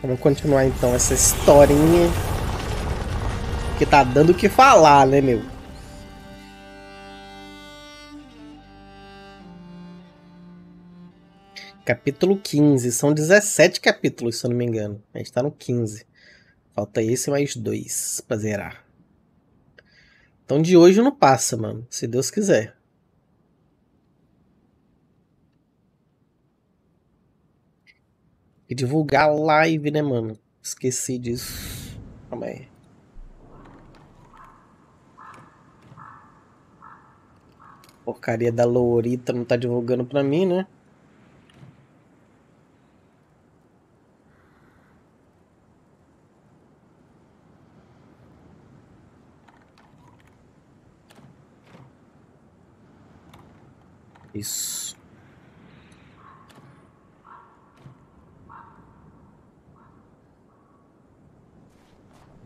Vamos continuar então essa historinha que tá dando o que falar, né, meu? Capítulo 15. São 17 capítulos, se eu não me engano. A gente tá no 15. Falta esse mais 2 pra zerar. Então de hoje não passa, mano. Se Deus quiser. E divulgar a live, né, mano? Esqueci disso. Calma aí. Porcaria da Lourita não tá divulgando pra mim, né? Isso.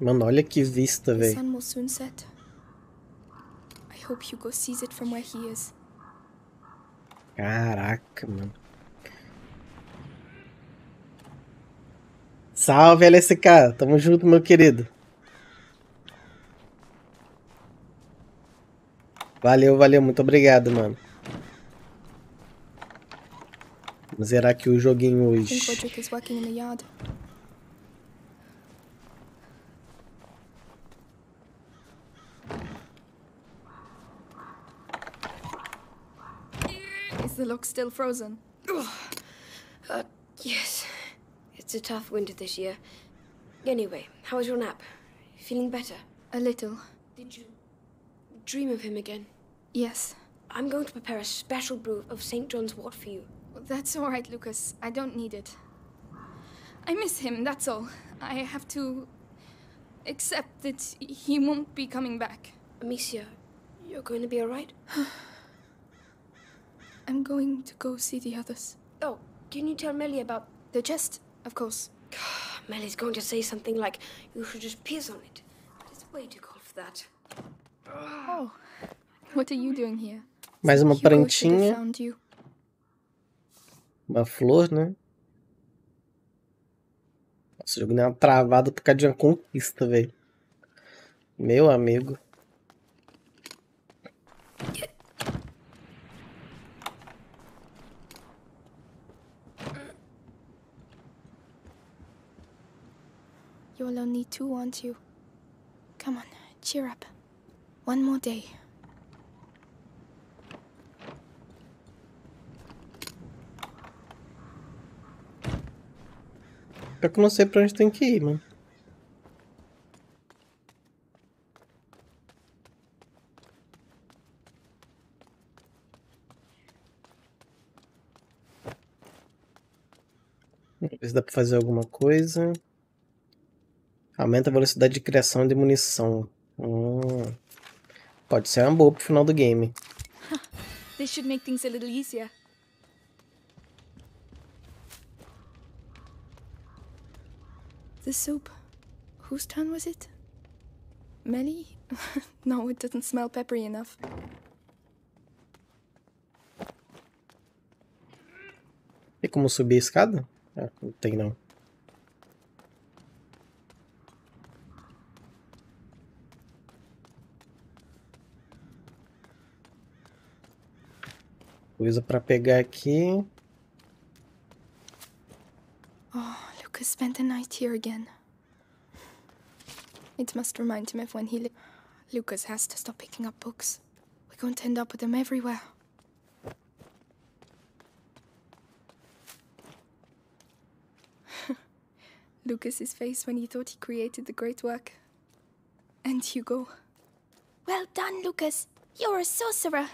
Mano, olha que vista, velho. The sun will soon set. I hope Hugo sees it from where he is. Caraca, mano. Salve, LSK. Tamo junto, meu querido. Valeu, valeu. Muito obrigado, mano. Vamos zerar aqui o joguinho hoje. Roderick is working in the yard. The lock's still frozen. Yes. It's a tough winter this year. Anyway, how was your nap? Feeling better? A little. Did you dream of him again? Yes. I'm going to prepare a special brew of St. John's wort for you. That's all right, Lucas. I don't need it. I miss him, that's all. I have to accept that he won't be coming back. Amicia, you're going to be all right? I'm going to go see the others. Oh, can you tell Melly about the chest? Of course. Melly's going to say something like, you should just piss on it. But it's way too cold for that. Oh, what are you doing here? Mais uma plantinha. Uma flor, né? Nossa, o jogo deu uma travada por causa de uma conquista, velho. Meu amigo. You're lonely too, aren't you? Come on, cheer up. One more day. Eu que não sei pra onde tem que ir, mano. Vamos ver se dá pra fazer alguma coisa. Aumenta a velocidade de criação de munição. Pode ser uma boa pro final do game. This should make things a little easier. The soup. Whose turn was it? Melly? No, it doesn't smell peppery enough. Tem como subir a escada? Ah, não tem não. Coisa para pegar aqui. Oh, Lucas spent the night here again. It must remind him of when he... Lucas has to stop picking up books. We're going to end up with them everywhere. Lucas's face when he thought he created the great work. And Hugo. Well done, Lucas. You're a sorcerer.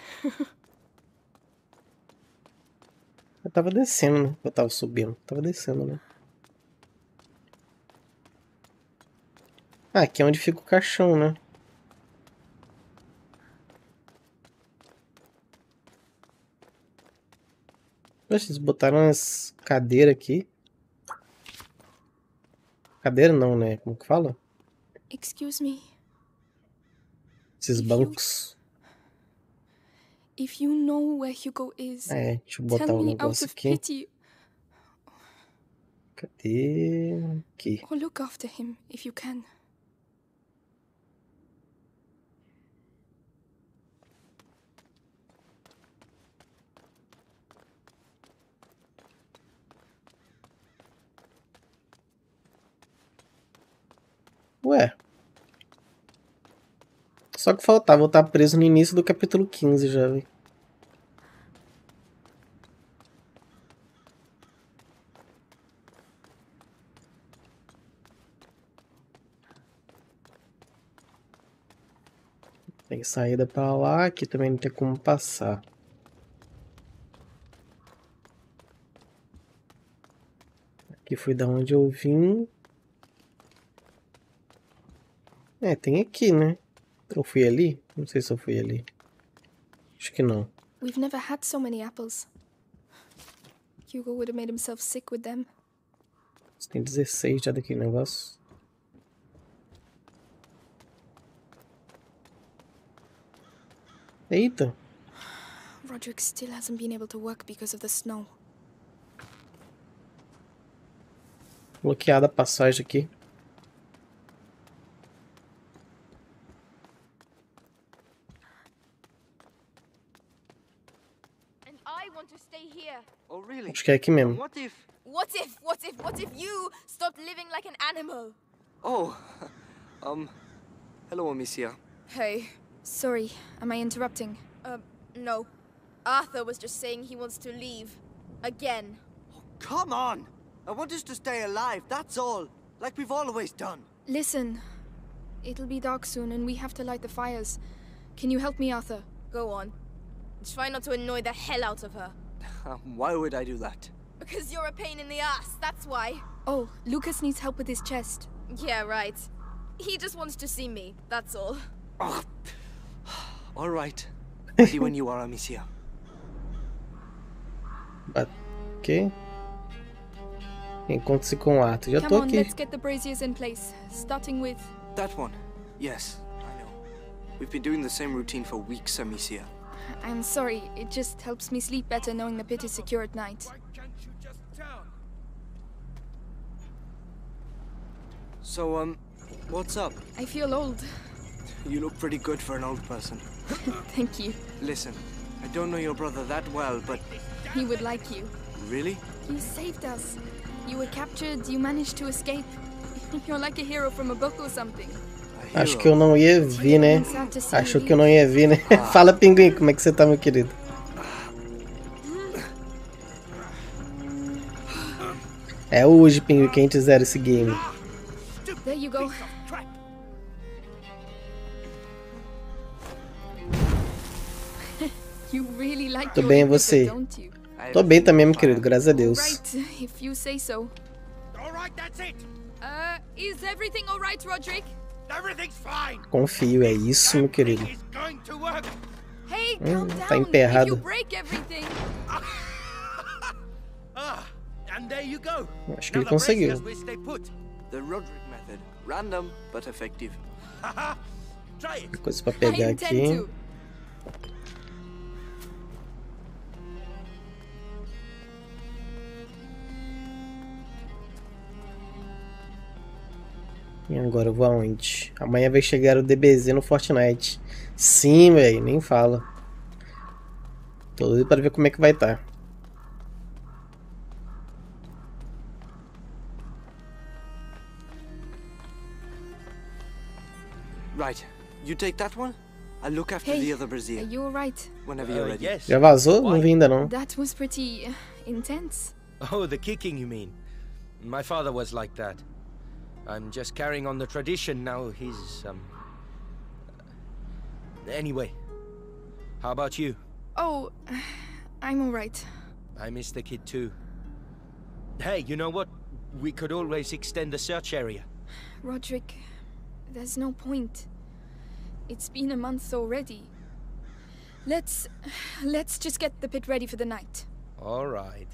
Eu tava descendo, né? Eu tava subindo. Tava descendo, né? Ah, aqui é onde fica o caixão, né? Eles botaram as cadeiras aqui. Cadeira não, né? Como que fala? Excuse me. Esses bancos. If you know where Hugo is, tell me out of pity. Cadê? Aqui. Or look after him if you can. Ué. Só que faltava eu estar preso no início do capítulo 15 já, velho. Tem saída pra lá, aqui também não tem como passar. Aqui foi da onde eu vim. É, tem aqui, né? Eu fui ali? Não sei se eu fui ali. Acho que não. We've never had so many apples. Hugo would have made himself sick with them. Tem 16 já daquele negócio. Eita. Roderick still hasn't been able to work because of the snow. Bloqueada a passagem aqui. Acho que é aqui mesmo. What if you stopped living like an animal? Oh. Hello, Amicia. Hey. Sorry, am I interrupting? No. Arthur was just saying he wants to leave again. Oh, come on. I want us to stay alive. That's all. Like we've always done. Listen. It'll be dark soon and we have to light the fires. Can you help me, Arthur? Go on. Try not to annoy the hell out of her. Why would I do that? Because you're a pain in the ass, that's why. Oh, Lucas needs help with his chest. Yeah, right. He just wants to see me, that's all. Oh. All right. See when you are, Amicia. But okay. Encontre-se com o Arthur. Já tô aqui. Come on, let's get the braziers in place, starting with that one. Yes, I know. We've been doing the same routine for weeks, Amicia. I'm sorry, it just helps me sleep better knowing the pit is secure at night. Why can't you just tell? So, what's up? I feel old. You look pretty good for an old person. Thank you. Listen, I don't know your brother that well, but... He would like you. Really? You saved us. You were captured, you managed to escape. You're like a hero from a book or something. Acho que eu não ia vir, né? Acho que eu não ia vir, né? Fala, pinguim, como é que você tá, meu querido? É hoje, pinguim, que a gente zera esse game. There you go. Tô bem, você? Tô bem também, meu querido, graças a Deus. Confio, é isso, meu querido. Tá emperrado. Acho que ele conseguiu. Tem coisa pra pegar aqui. E agora eu vou aonde? Amanhã vai chegar o DBZ no Fortnite. Sim, velho, nem fala. Tô doido pra ver como é que vai estar. Right. You take that one? I'll look after the other Brazil. Are you all right? Whenever you're ready. Já vazou? Não vi ainda não. That was pretty intense. Oh, the kicking you mean? My father was like that. I'm just carrying on the tradition now. He's anyway, how about you? Oh, I'm all right. I miss the kid too. Hey, you know what? We could always extend the search area. Roderick, there's no point. It's been a month already. Let's just get the pit ready for the night. All right.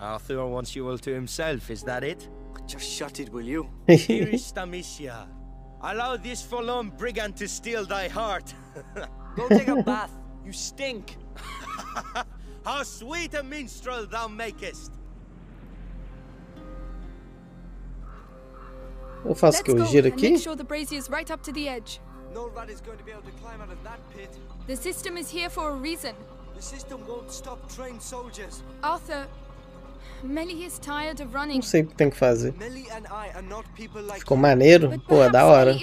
Arthur wants you all to himself. Is that it? Just shut it, will you? Dearest Amicia, allow this forlorn brigand to steal thy heart. Go take a bath, you stink. How sweet a minstrel thou makest. Eu faço o que? Eu giro aqui? The system is here for a reason. The system won't stop trained soldiers. Arthur, Melly is tired of running. Não sei o que tem que fazer. Ficou maneiro, pô, é da hora. All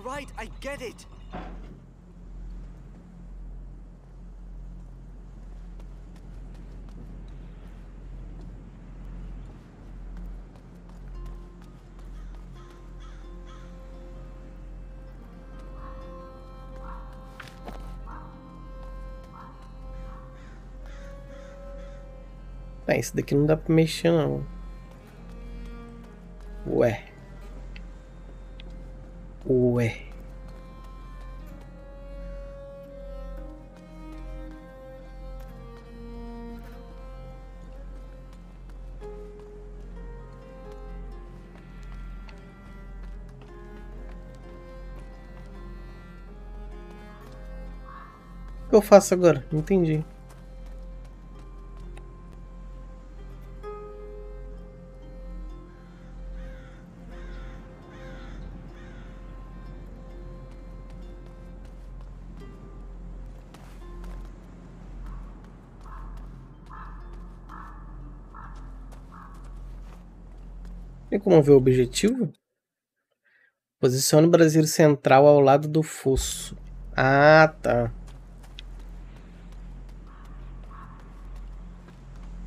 right, I get it. Ah, esse daqui não dá pra mexer não. Ué. O que eu faço agora? Não entendi. Tem como ver o objetivo? Posicione o braseiro central ao lado do fosso. Ah, tá.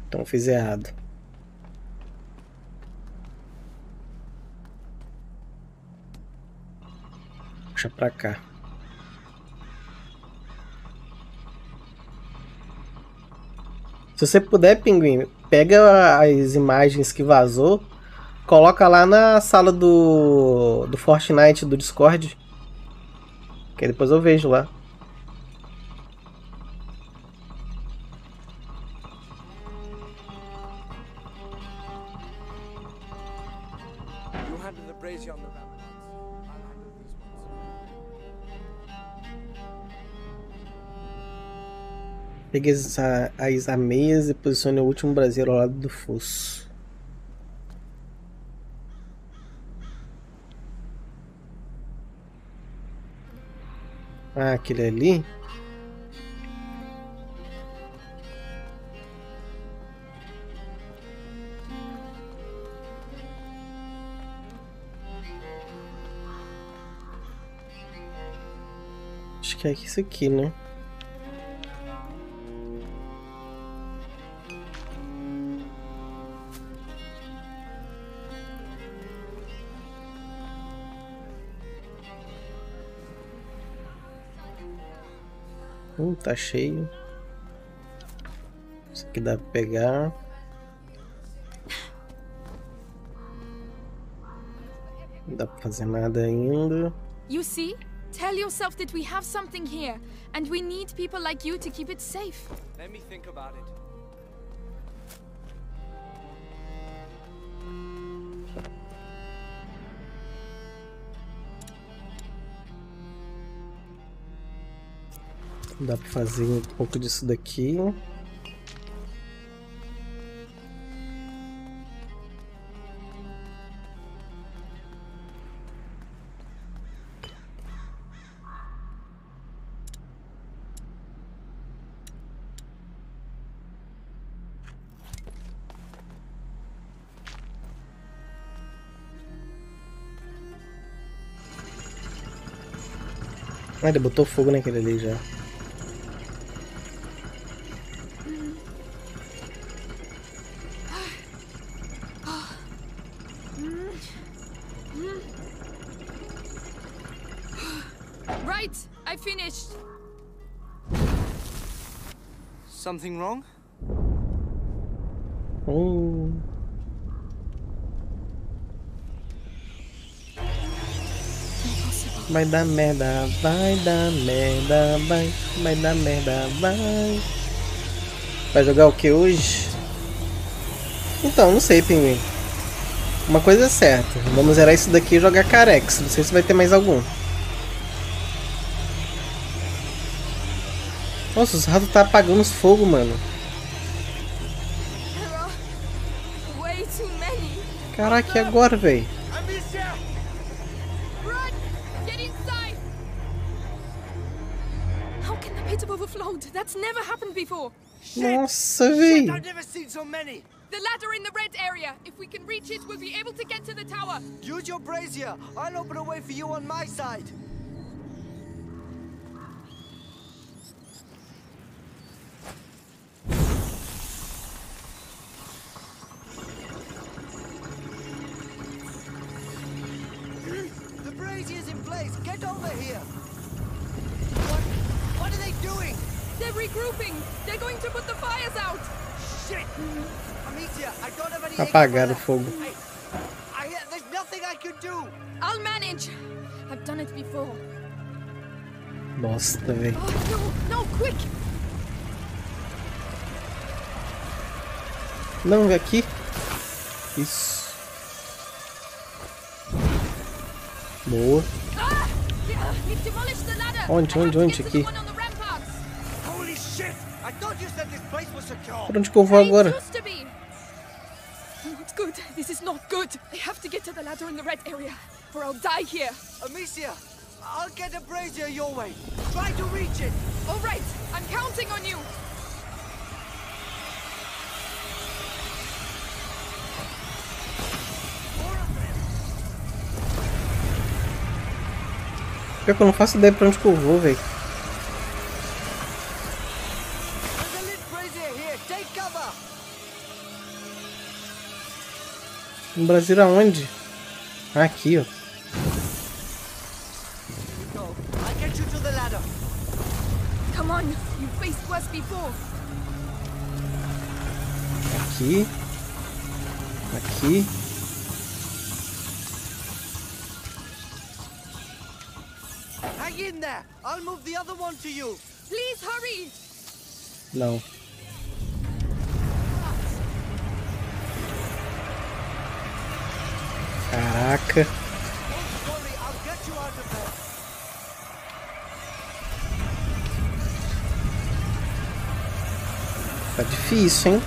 Então fiz errado. Puxa pra cá. Se você puder, pinguim, pega as imagens que vazou. Coloca lá na sala do Fortnite, do Discord. Que aí depois eu vejo lá. Pegue as ameias e posicione o último braseiro ao lado do fosso. Ah, aquele ali. Acho que é isso aqui, né? Tá cheio. Isso aqui dá pra pegar. Não dá pra fazer nada ainda. You see? Tell yourself that we have something here and we need people like you to keep it safe. Let me think about it. Dá pra fazer um pouco disso daqui. Ah, ele botou fogo naquele ali já. Something wrong? Oh. Vai dar merda, vai dar merda, vai dar merda, vai. Vai jogar o que hoje? Então, não sei, pinguim. Uma coisa é certa, vamos zerar isso daqui e jogar Carex. Não sei se vai ter mais algum. Nossa, os ratos tá apagando os fogos, mano. Caraca, e agora, velho? Nossa, velho. The ladder in the red area. If we can reach it, we'll be able to get to the tower. Use your brazier. I'll open a way for you on my side. The brazier's in place. Get over here. What are they doing? They're regrouping. They're going to put the fires out. Shit. Apagar o fogo. There's nothing I can do. I'll manage. I've done it before. Nossa, velho. No, quick. Longa aqui. Isso. Boa. Onde aqui? Por onde que eu vou agora? Good. This is not good. They have to get to the ladder in the red area, or I'll die here. Amicia, I'll get a brazier your way. Try to reach it. All right, I'm counting on you. Pior que eu não faço ideia pra onde que eu vou, velho. No Brasil aonde? Aqui, ó. Aqui. Aqui. Hang in there. I'll move the other one to you. Please hurry. Não. Caraca. Tá difícil, hein?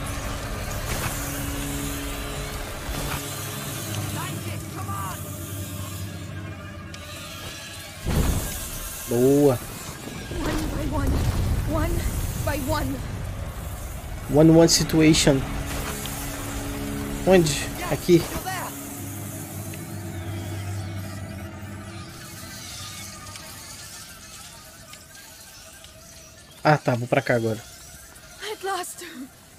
Boa. One situation. Onde? Aqui. Ah, tá, vou pra cá agora. At last.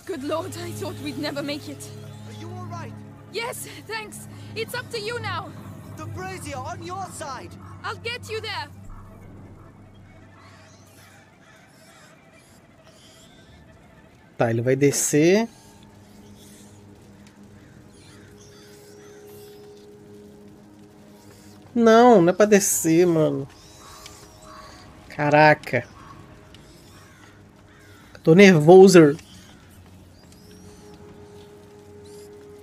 Good Lord, I thought we'd never make it. Are you all right? Yes, thanks. It's up to you now. The brazier on your side. I'll get you there. Tá, ele vai descer. Não, não é pra descer, mano. Caraca. Tô nervoso.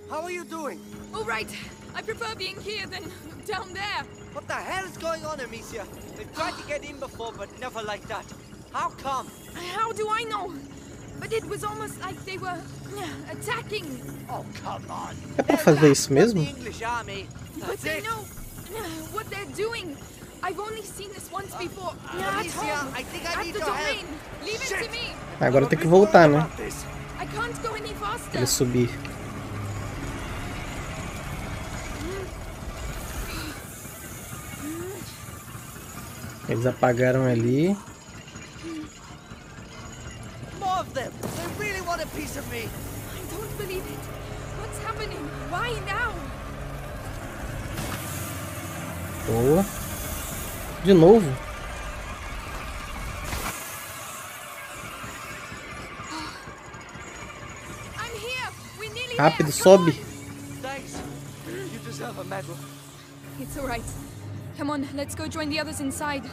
How are you doing? All right. I prefer being here than down there. What the hell is going on, Amicia? They've tried to get in before, but never like that. How come? How do I know? But it was almost like they were attacking. Oh, come on. É pra fazer isso mesmo? But they know what they're doing. I've only seen this once before. Amicia, I think I need your help. Leave it to me. Agora tem que voltar, né? Pra ele subir. Eles apagaram ali. Boa. De novo. Rápido, sobe.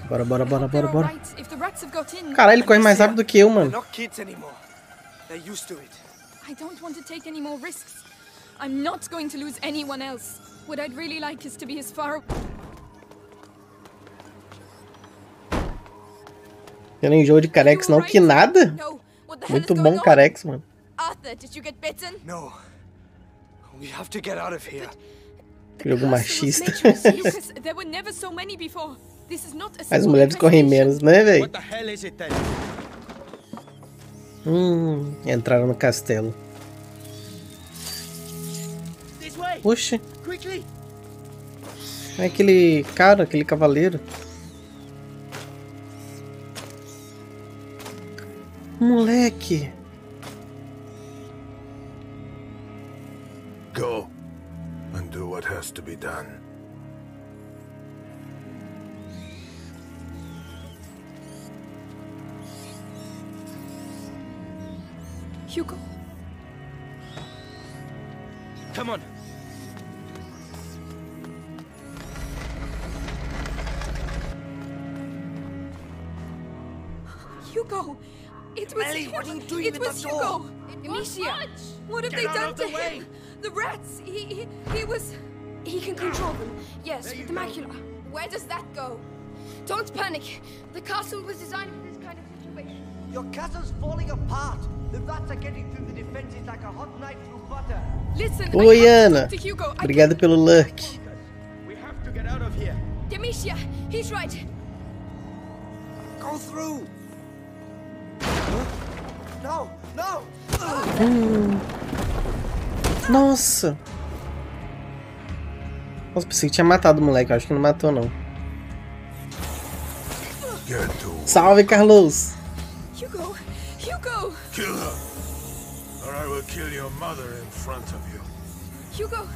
Bora, bora, bora, bora, bora. Caralho, ele corre mais rápido que eu, mano. Eu não enjoo de Carex, não, que nada. Muito bom Carex, mano. Arthur, você foi bitten? Não. We have to get out of here. Jogo machista. As mulheres correm menos, né, velho? Entraram no castelo. Oxe. É aquele cara, aquele cavaleiro. Moleque. Go and do what has to be done. Hugo. Come on. Hugo. It was Melly, what are you doing with the door? Amicia, what have they done to him? The rats, he was... He can control them, yes, with the macula. Where does that go? Don't panic. The castle was designed for this kind of situation. Your castle's falling apart. The rats are getting through the defenses like a hot knife through butter. Listen, oi, Ana. Obrigado pelo lurk. We have to get out of here. Amicia, he's right. Go through. Não, não. Nossa. Nossa, pensei que tinha matado o moleque. Eu acho que não matou, não. Salve, Carlos. Hugo, Hugo. Kill her, or I will kill your mother in front of you. Hugo,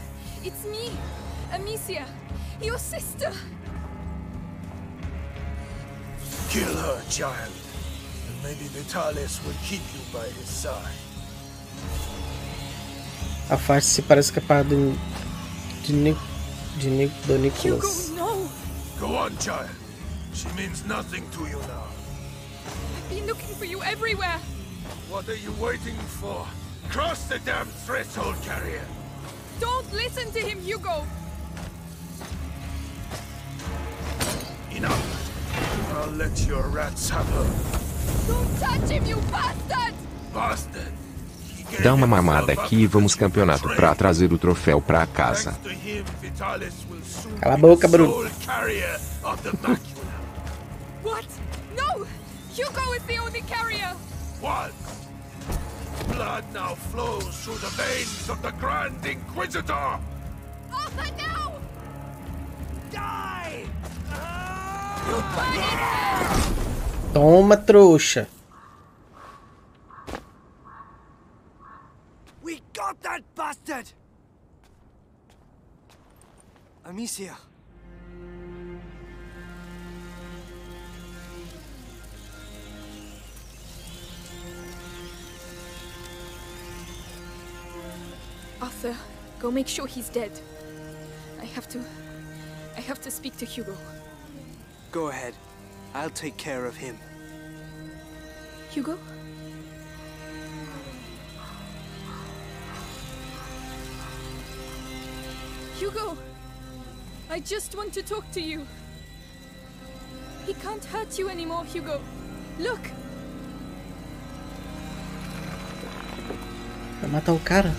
it's me, Amicia, your sister. Kill her, child. Maybe Vitalis will keep you by his side. Afaste-se para escapar do Nicholas. Go on, child. She means nothing to you now. I've been looking for you everywhere. What are you waiting for? Cross the damn threshold, carrier. Don't listen to him, Hugo. Enough. I'll let your rats have her. Dá uma mamada aqui e vamos campeonato pra trazer o troféu pra casa. Cala a boca, Bruno. What? No! Hugo is the only carrier! What? Blood now flows through the veins of the Grand Inquisitor! Arthur, now! Die! Toma, trouxa. We got that bastard. Amicia. Arthur, go make sure he's dead. I have to speak to Hugo. Go ahead. I'll take care of him. Hugo? Hugo! I just want to talk to you. He can't hurt you anymore, Hugo. Look! Vai matar o cara.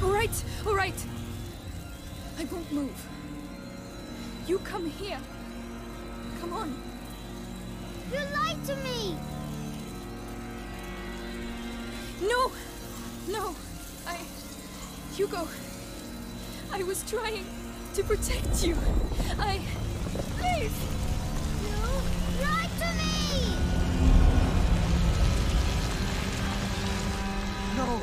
Alright, alright. I won't move. You come here. Come on. You lied to me! No! No! Hugo... I was trying to protect you. Please! You lied to me! No!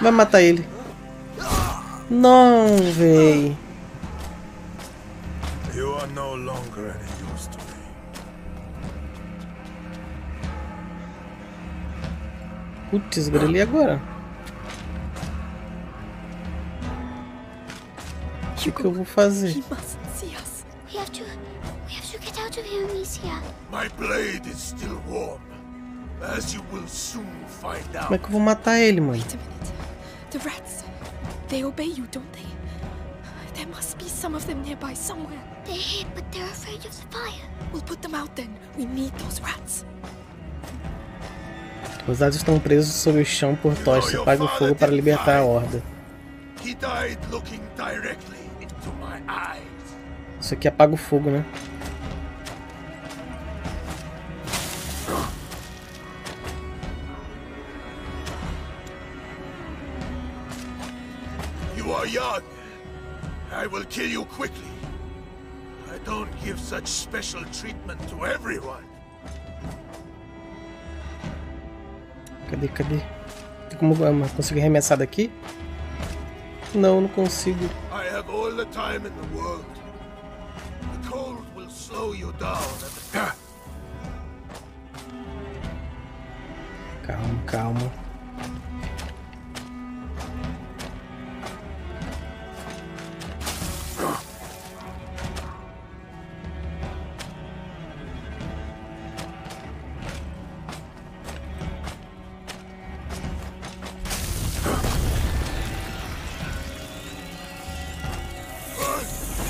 Vai matar ele. Não, véi. You are no longer any use to me. Putz, grelei agora. O que eu vou fazer? We have to get out. of you, Amicia? My blade is still warm, as you will soon find out. Como é que eu vou matar ele, mãe? Wait a minute. The rats, they obey you, don't they? There must be some of them nearby somewhere. They hid, but they're afraid of the fire. We'll put them out then. We need those rats. Os dados estão presos sob o chão por tocha. Apague o fogo para libertar a horda. Isso aqui apaga o fogo, né? You are young. I will kill you quickly. I don't give such special treatment to everyone. Cadê, cadê? Tem como conseguir arremessar daqui? Não, não consigo. I have all the time in the world. The cold will slow you down. Calma, calma.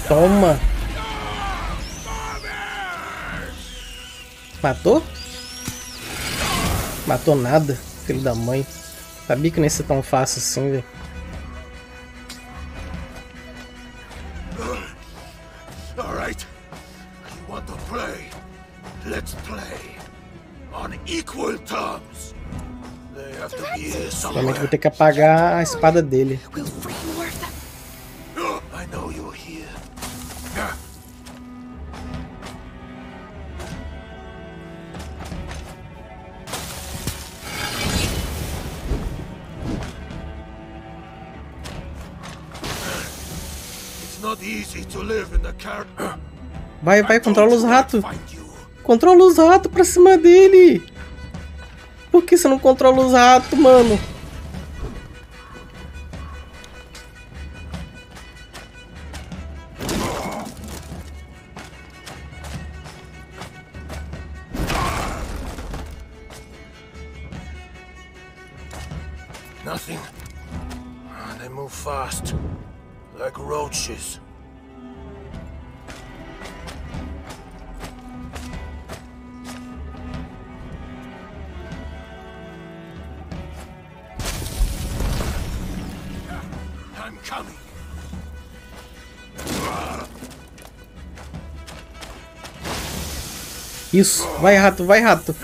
Toma! Matou? Matou nada, filho da mãe. Sabia que não ia ser tão fácil assim, velho. Alright. You want to play? Let's play. On equal terms. They have to be here somewhere. Realmente vou ter que apagar a espada dele. Vai, vai, controla os ratos. Controla os ratos pra cima dele. Por que você não controla os ratos, mano? Nothing. They move fast, like roaches. Isso, vai rato, vai rato.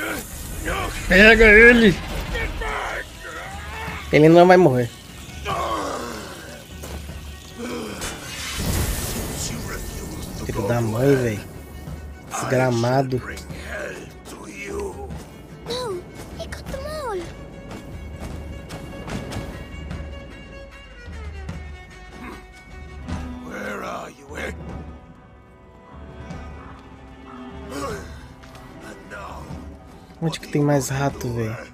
Pega ele. Ele não vai morrer. Filho da mãe, velho. Desgramado. Onde que tem mais rato, velho?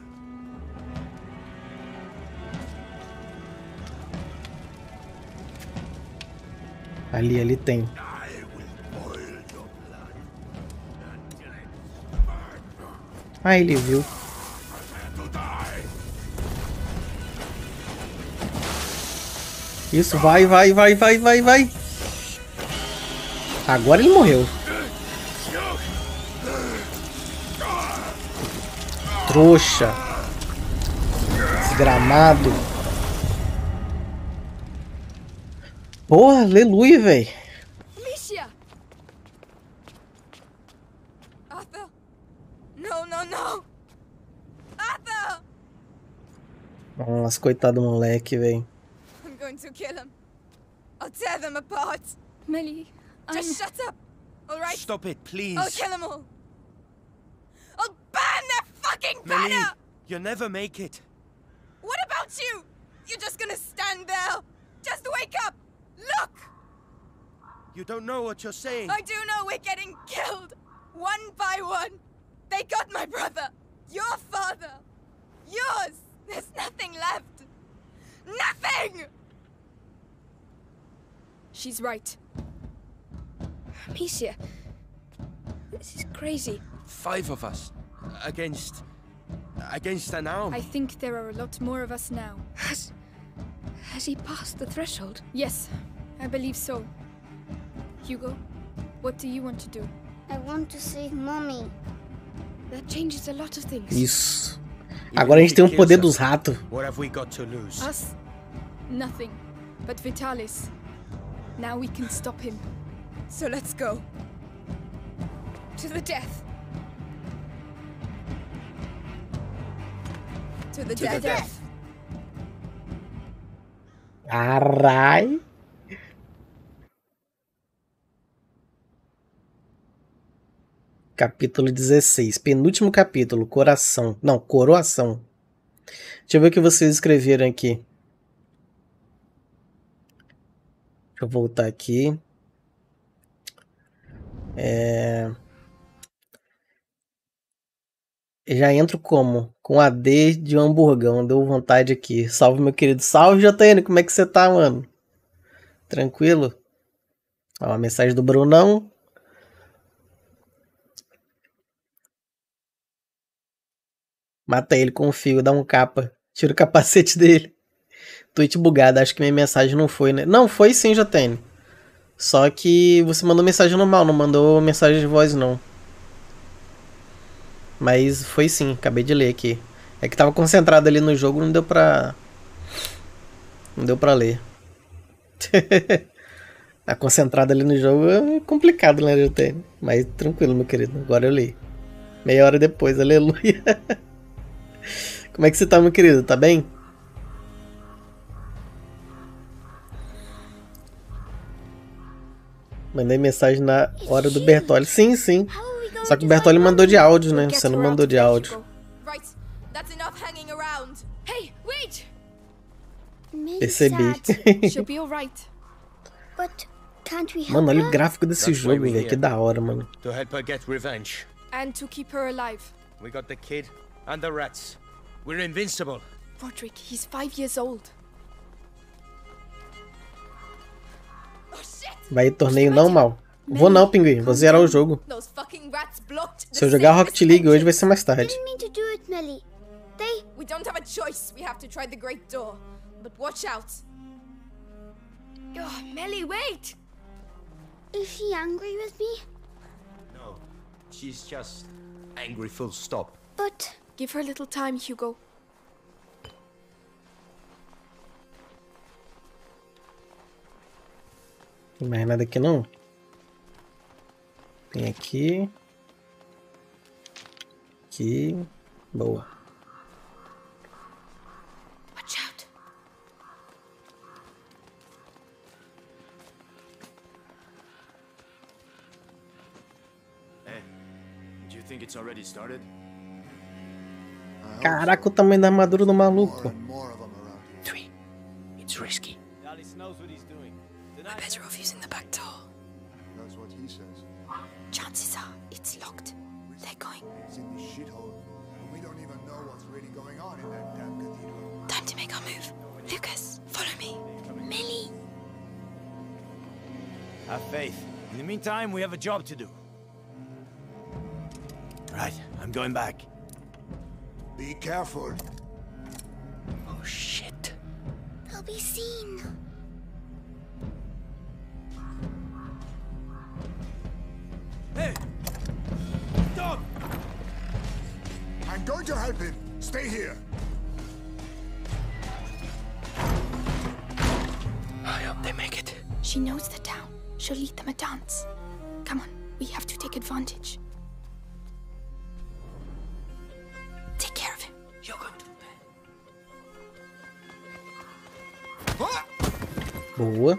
Ali, ali tem. Ah, ele viu. Isso, vai, vai, vai, vai, vai, vai. Agora ele morreu. Trouxa, desgramado. Porra, aleluia, velho. Amicia! Arthur! Não, não, não! Arthur! Nossa, coitado do moleque, velho. I'm going to kill him. I'll tear them apart. Melly, just shut up. All right? Stop it, please. I'll kill them all. I'll burn them. Melly, you'll never make it. What about you? You're just gonna stand there. Just wake up. Look. You don't know what you're saying. I do know we're getting killed. One by one. They got my brother. Your father. Yours. There's nothing left. Nothing. She's right. Amicia. This is crazy. 5 of us. Against an arm. I think there are a lot more of us now. Has he passed the threshold? Yes, I believe so. Hugo, what do you want to do? I want to save Mommy. That changes a lot of things. Isso. Agora a gente tem poder dos ratos. What have we got to lose? Us? Nothing. But Vitalis. Now we can stop him. So let's go. To the death. To the death. Carai. Capítulo 16, penúltimo capítulo, coração. Não, coroação. Deixa eu ver o que vocês escreveram aqui. Deixa eu voltar aqui. Já entro como? Com AD de hamburgão, deu vontade aqui. Salve, meu querido. Salve, JN, como é que você tá, mano? Tranquilo? Ó, a mensagem do Brunão. Mata ele com um fio, dá um capa. Tira o capacete dele. Twitch bugada, acho que minha mensagem não foi, né? Não, foi sim, JN. Só que você mandou mensagem normal, não mandou mensagem de voz, não. Mas foi sim, acabei de ler aqui. É que tava concentrado ali no jogo, não deu pra... Não deu pra ler. Tá concentrado ali no jogo é complicado, né, JN? Mas tranquilo, meu querido, agora eu li. Meia hora depois, aleluia. Como é que você tá, meu querido? Tá bem? Mandei mensagem na hora do Bertoli. Sim, sim. Só que o Bertoli mandou de áudio, né? Você não mandou de áudio. Percebi. Mano, olha o gráfico desse jogo, velho. Que da hora, mano. And the rats. We're invincible. Roderick, he's 5 years old. Vai torneio não mal. Vou não, Pinguim. Vou zerar o jogo. Se eu jogar Rocket League hoje vai ser mais tarde. We don't have a choice. We have to try the great door. But watch out. Oh, Melly, wait. Is she angry with me? No. She's just angry full stop. But give her a little time, Hugo. Não tem mais nada aqui não. Tem aqui. Aqui. Boa. Watch out. Hey, do you think it's already started? Caraca, o tamanho da armadura do maluco. Time to make our move. Lucas, follow me. Melly. Have faith. In the meantime, we have a job to do. Right, I'm going back. Be careful. Oh shit. They'll be seen. Hey! Stop! I'm going to help him. Stay here. I hope they make it. She knows the town. She'll lead them a dance. Come on, we have to take advantage. Take care of him. You're going to pay. Boa.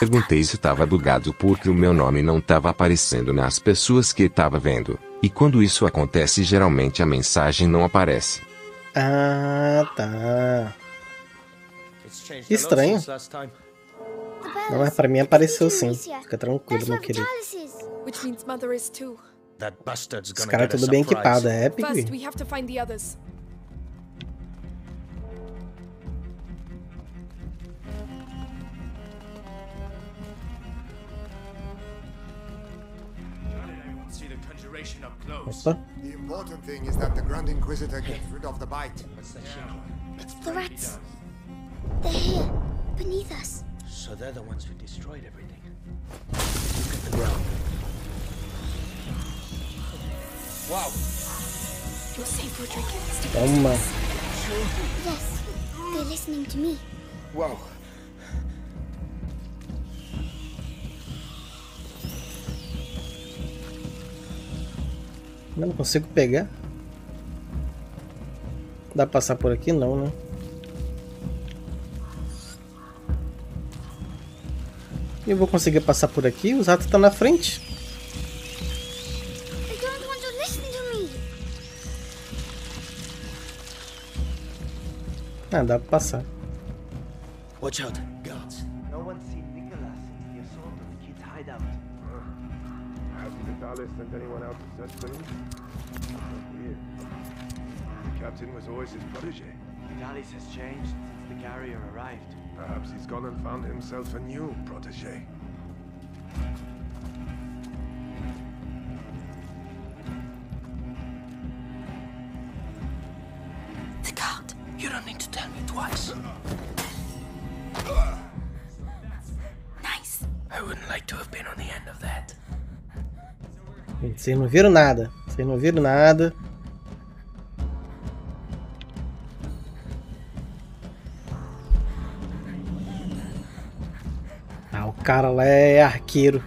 Perguntei se estava bugado porque o meu nome não estava aparecendo nas pessoas que estava vendo. E quando isso acontece, geralmente a mensagem não aparece. Ah, tá. Estranho. Não, mas pra mim apareceu sim. Fica tranquilo, meu querido. Os caras tudo bem equipados, é épico. Restoration up close. The important thing is that the Grand Inquisitor gets rid of the bite. It's the rats. They're here, beneath us. So they're the ones who destroyed everything. Look at the ground. Wow. You're safe, Roderick. Yes, they're listening to me. Wow. Eu não consigo pegar. Dá pra passar por aqui não, né? Eu vou conseguir passar por aqui? Os ratos estão na frente. Ah, dá pra passar. Watch out, guards. No one seen Nicholas in the assault of the kid's hideout. Vitalis sent anyone out to search for him? Weird. The captain was always his protege. Vitalis has changed since the carrier arrived. Perhaps he's gone and found himself a new protege. The guard, you don't need to tell me twice. Nice. I wouldn't like to have been on the end of that. Vocês não viram nada. Vocês não viram nada. Ah, o cara lá é arqueiro.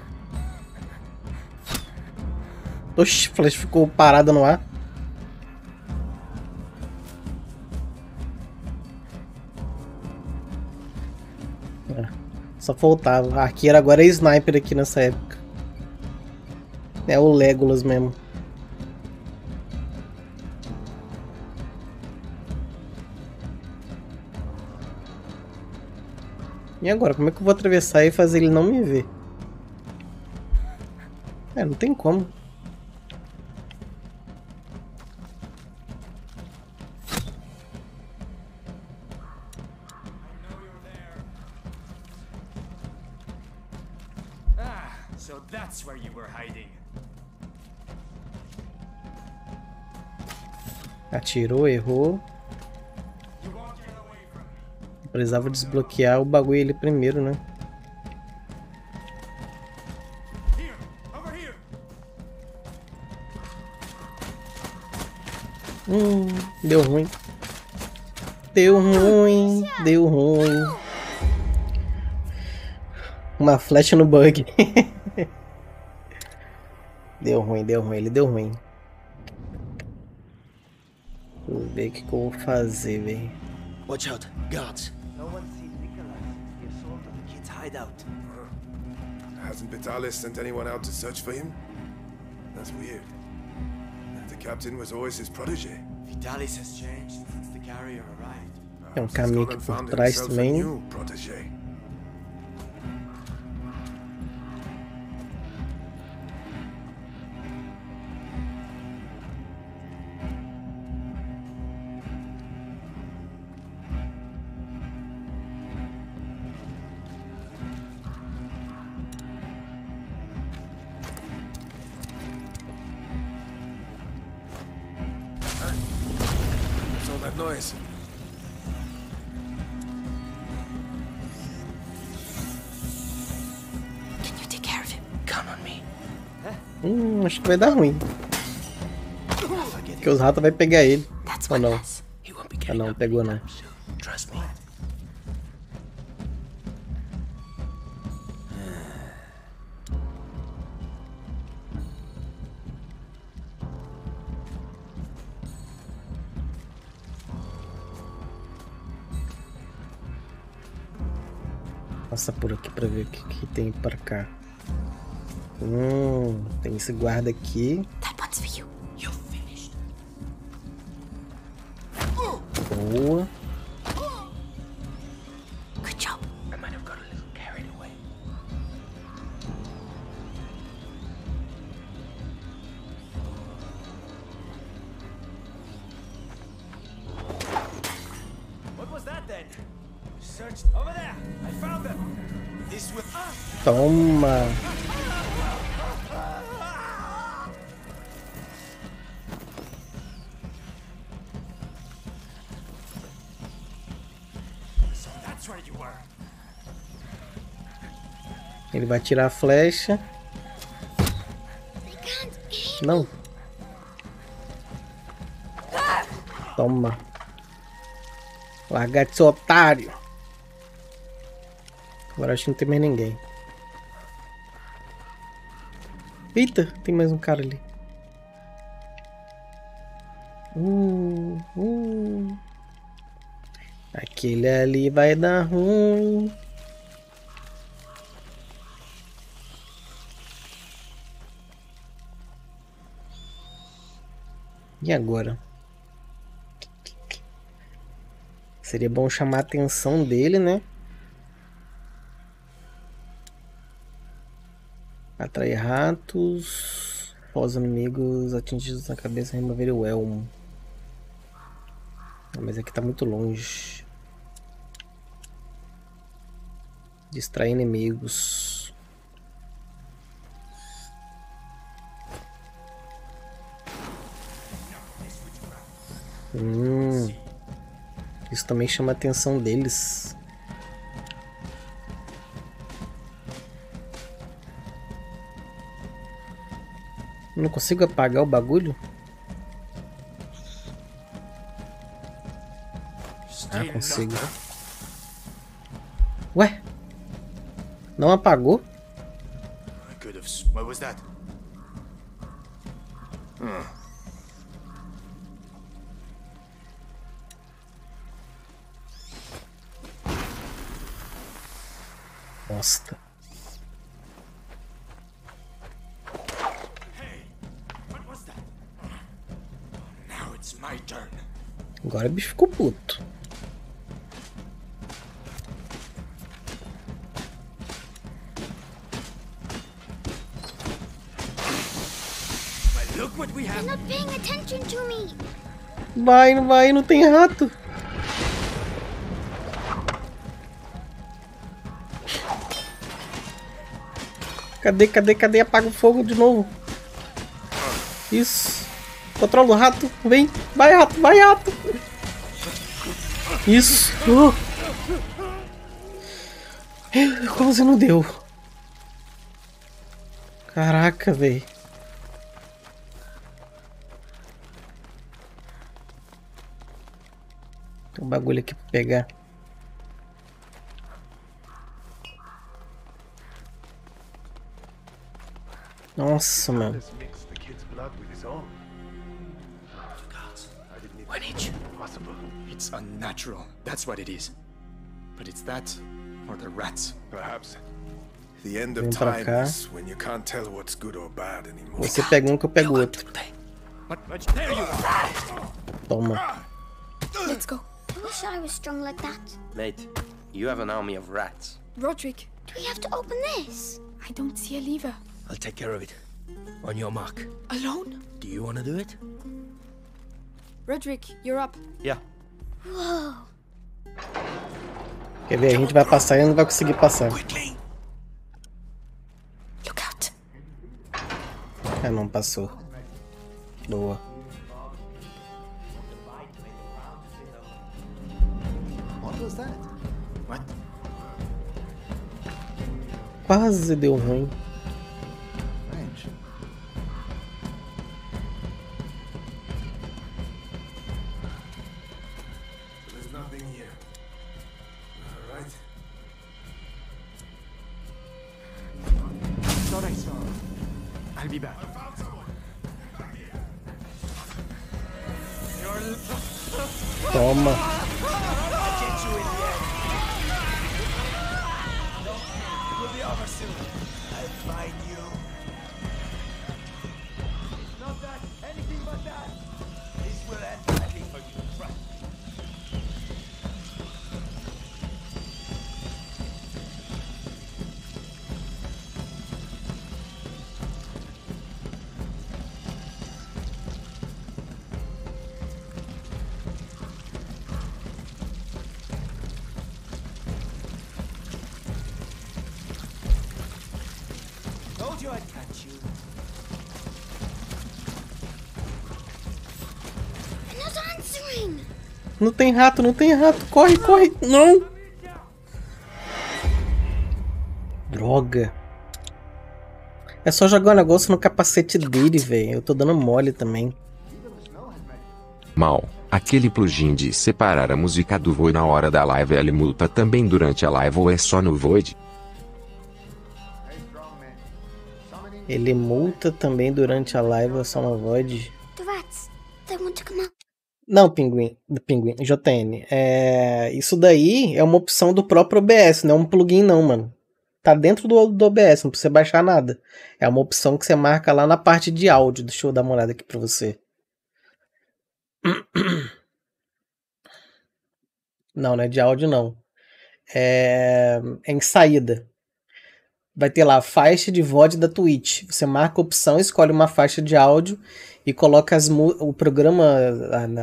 Oxi, a flecha ficou parada no ar. É, só faltava. Arqueiro agora é sniper aqui nessa época. É o Legolas mesmo. E agora? Como é que eu vou atravessar e fazer ele não me ver? É, não tem como. Ah, so that's where you were hiding. Atirou, errou. Precisava desbloquear o bagulho ele primeiro, né? Deu ruim. Deu ruim, deu ruim. Uma flecha no bug. Deu ruim, deu ruim, ele deu ruim. Vou ver o que eu vou fazer, velho. Watch out, guards. No one sees Nicholas in the assault of the kid's hideout. Hasn't Vitalis sent anyone out to search for him? That's weird. The captain was always his protege. Vitalis has changed since the carrier arrived. É caminho aqui por trás também. Acho que vai dar ruim. Porque os ratos vão pegar ele. Ou não? Ah não, pegou não. Passa por aqui pra ver o que, que tem pra cá. Tem esse guarda aqui. Boa. Toma. Ele vai tirar a flecha. Não. Toma. Larga de seu otário. Agora acho que não tem mais ninguém. Eita, tem mais um cara ali. Aquele ali vai dar ruim. E agora? Seria bom chamar a atenção dele, né? Atrair ratos. Os inimigos atingidos na cabeça, remover o elmo. Mas aqui tá muito longe. Distrair inimigos. Isso também chama a atenção deles. Não consigo apagar o bagulho? Ah, consigo. Ué? Não apagou? Bosta. Agora o bicho ficou puto. Vai, não vai, não tem rato. Cadê, cadê, cadê? Apaga o fogo de novo. Isso. Controla o rato. Vem. Vai, rato. Vai, rato. Isso. Quase não deu. Caraca, velho. Tem um bagulho aqui pra pegar. Nossa, mano. It's unnatural. That's what it is. But it's that or the rats. Perhaps the end of time is when you can't tell what's good or bad anymore. Você pega um que eu pego outro. Toma. Let's go. I wish I was strong like that. Mate, you have an army of rats. Roderick, do we have to open this? I don't see a lever. I'll take care of it. On your mark. Alone? Do you want to do it? Roderick, you're up. Yeah. Quer ver? A gente vai passar e não vai conseguir passar. Ah, não passou. Boa. Quase deu ruim. Toma. Não tem rato, não tem rato. Corre, corre. Não. joga. É só jogar um negócio no capacete dele, velho. Eu tô dando mole também. Mal. Aquele plugin de separar a música do VOD na hora da live, ele multa também durante a live ou é só no VOD? Ele multa também durante a live ou é só no VOD? Não, Pinguim, JN. É, isso daí é uma opção do próprio OBS, não é um plugin não, mano. Tá dentro do OBS, não precisa baixar nada. É uma opção que você marca lá na parte de áudio. Deixa eu dar uma olhada aqui pra você. Não é de áudio não. É em saída. Vai ter lá a faixa de VOD da Twitch. Você marca a opção, escolhe uma faixa de áudio e coloca o programa,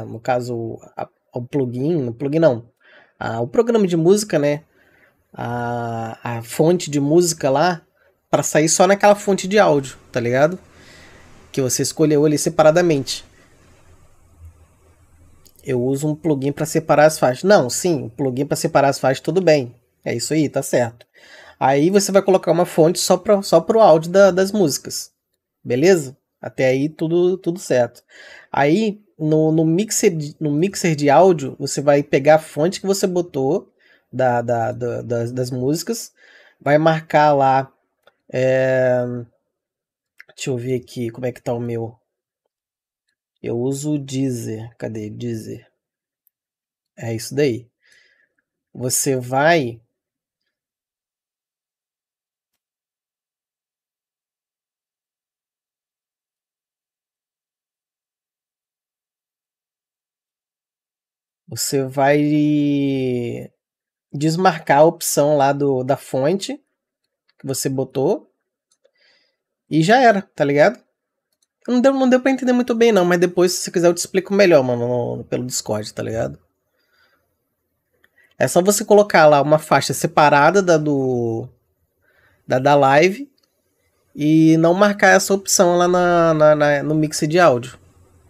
no caso, o programa de música, né? A fonte de música lá, para sair só naquela fonte de áudio, tá ligado? Que você escolheu ali separadamente. Eu uso um plugin para separar as faixas. Não, sim, um plugin para separar as faixas, tudo bem. É isso aí, tá certo. Aí você vai colocar uma fonte só pro áudio das músicas. Beleza? Até aí tudo certo. Aí no mixer de áudio, você vai pegar a fonte que você botou das músicas. Vai marcar lá. Deixa eu ver aqui como é que tá o meu. Eu uso o Deezer. Cadê? Deezer. É isso daí. Você vai... Você vai desmarcar a opção lá da fonte que você botou e já era, tá ligado? Não deu pra entender muito bem não, mas depois se você quiser eu te explico melhor, mano, pelo Discord, tá ligado? É só você colocar lá uma faixa separada da live e não marcar essa opção lá no mix de áudio,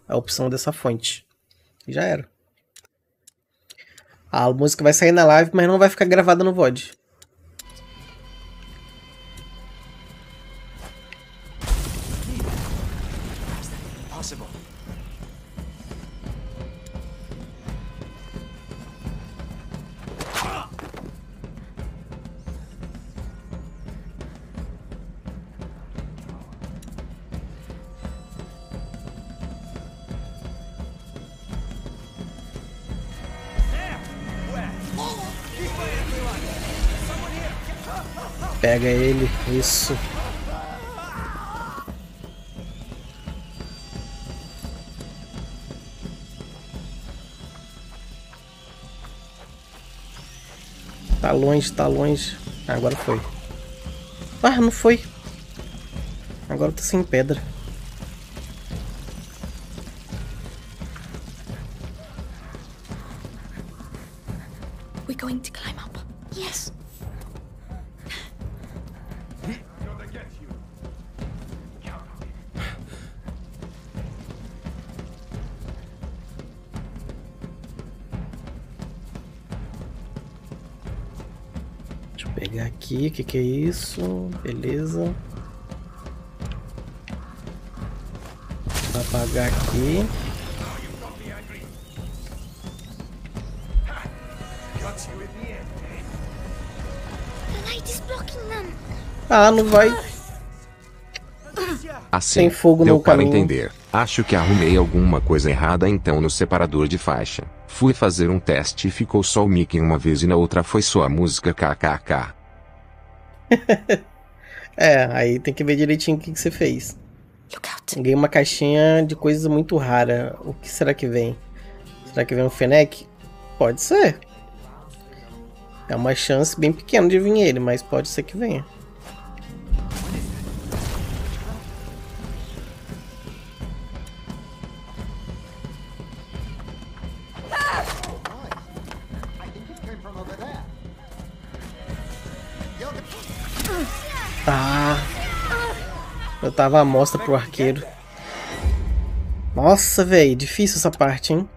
a opção dessa fonte, e já era. A música vai sair na live, mas não vai ficar gravada no VOD. Pega ele, isso. Tá longe, tá longe. Agora foi. Ah, não foi. Agora eu tô sem pedra. O que é isso? Beleza. Vou apagar aqui. Ah, não vai. Assim, tem fogo no caminho. Para entender. Acho que arrumei alguma coisa errada então no separador de faixa. Fui fazer um teste e ficou só o Mickey uma vez e na outra foi só a música kkk. É, aí tem que ver direitinho o que você fez. Ganhei uma caixinha de coisas muito rara. O que será que vem? Será que vem um Fennec? Pode ser. É uma chance bem pequena de vir ele, mas pode ser que venha. Tava à mostra pro arqueiro. Nossa, velho, difícil essa parte, hein?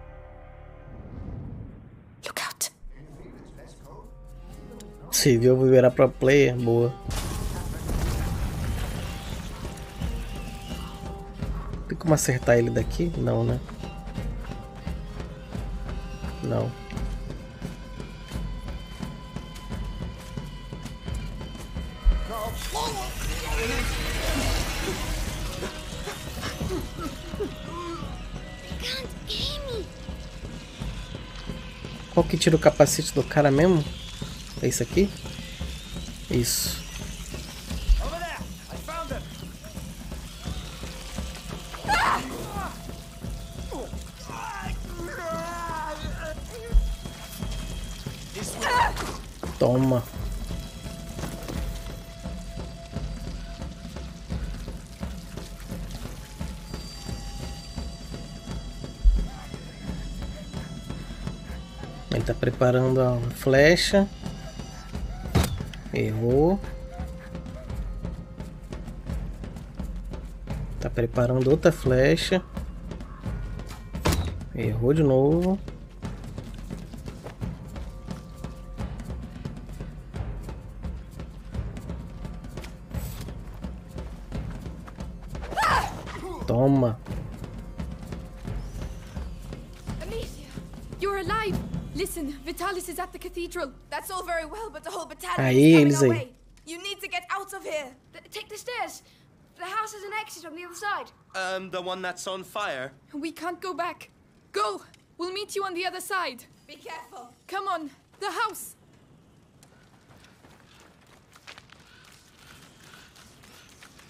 Se viu viver a pro player, boa. Tem como acertar ele daqui? Não, né? Não. Qual que tira o capacete do cara mesmo? É isso aqui? Isso. Toma. Ele tá preparando a flecha. Errou. Tá preparando outra flecha. Errou de novo. Toma. Amicia, you're alive. Listen, Vitalis is at the cathedral. That's all very well, but the whole battalion is coming away. You need to get out of here. Take the stairs. The house has an exit on the other side. The one that's on fire. We can't go back. Go. We'll meet you on the other side. Be careful. Come on. The house.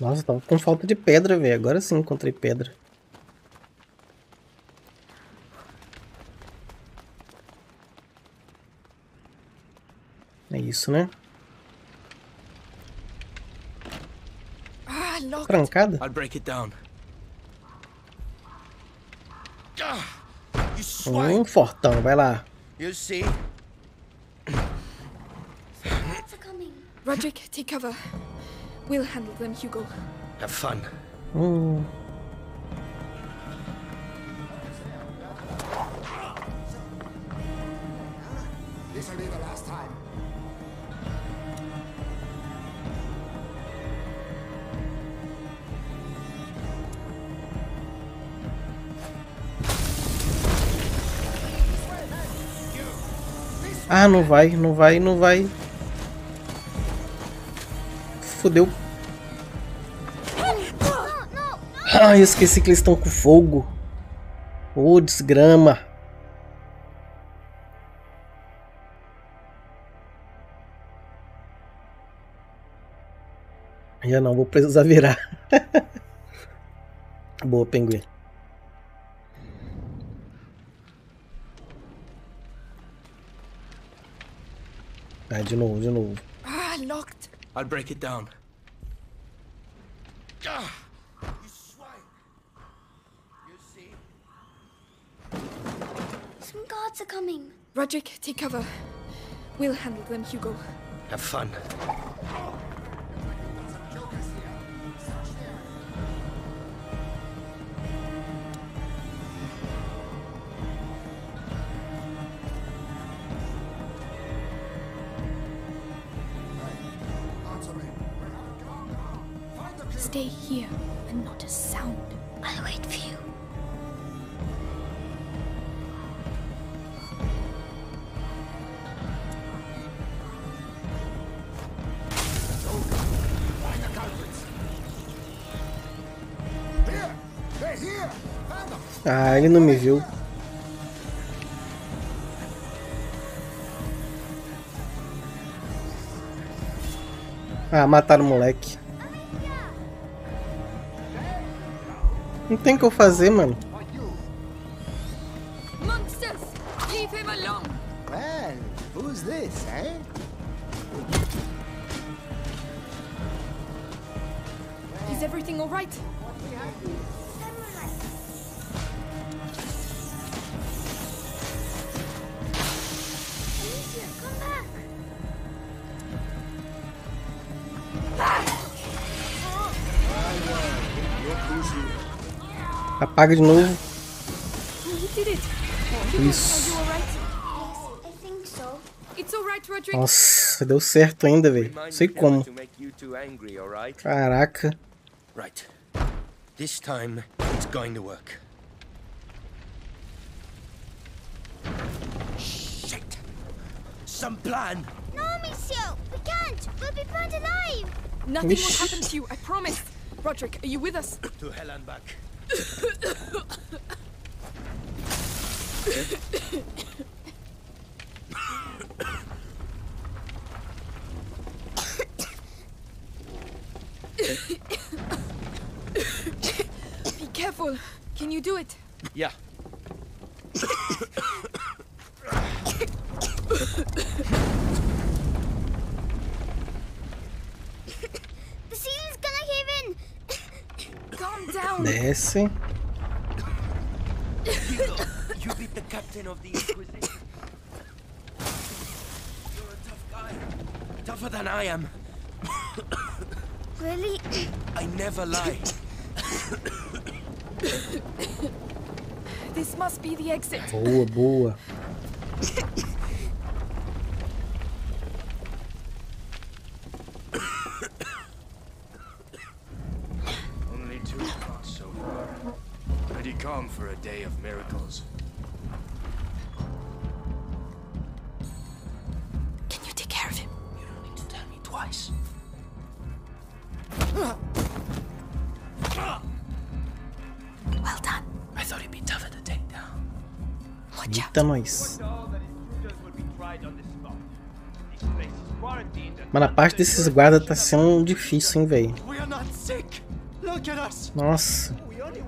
Nossa, tava com falta de pedra, velho. Agora sim encontrei pedra. É isso, né? Trancada? Fortão, vai lá. Roderick, take cover. We'll handle them, Hugo. Have fun. This will be the last time. Ah, não vai, não vai, não vai. Fudeu. Ah, eu esqueci que eles estão com fogo. Ô, desgrama. Já não, vou precisar virar. Boa, pinguim. Ah, de novo, de novo. Ah, locked. I'll break it down. You swine. You see? Some guards are coming. Roderick, take cover. We'll handle them, Hugo. Have fun. Stay here and not a sound. I'll wait for you. Find the culprits. Here, they're here. Found them. Ah, ele não me viu. Ah, mataram o moleque. Não tem o que eu fazer, mano. Monsters, leave him alone. Well, who's this, eh? Is everything all right? Apaga de novo. Isso. Nossa, deu certo ainda, velho. Não sei como. Caraca. This time, it's going to work. Shit! Some plan! No, Amicia! We can't! We'll be burned alive! Nothing will happen to you, I promise! Roderick, are you with us? To hell and back. Be careful. Can you do it? Yeah. Esse. Hugo, you beat the captain of the Inquisition. You're a tough guy. Tougher than I am. Really? I never lie. This must be the exit. Boa, boa. For a day of miracles. Can you take care of him? You don't need to tell me twice. Well done. I thought it'd be tougher to take down. Watch out. Mano, a parte desses guardas tá sendo difícil, hein, velho. Nossa.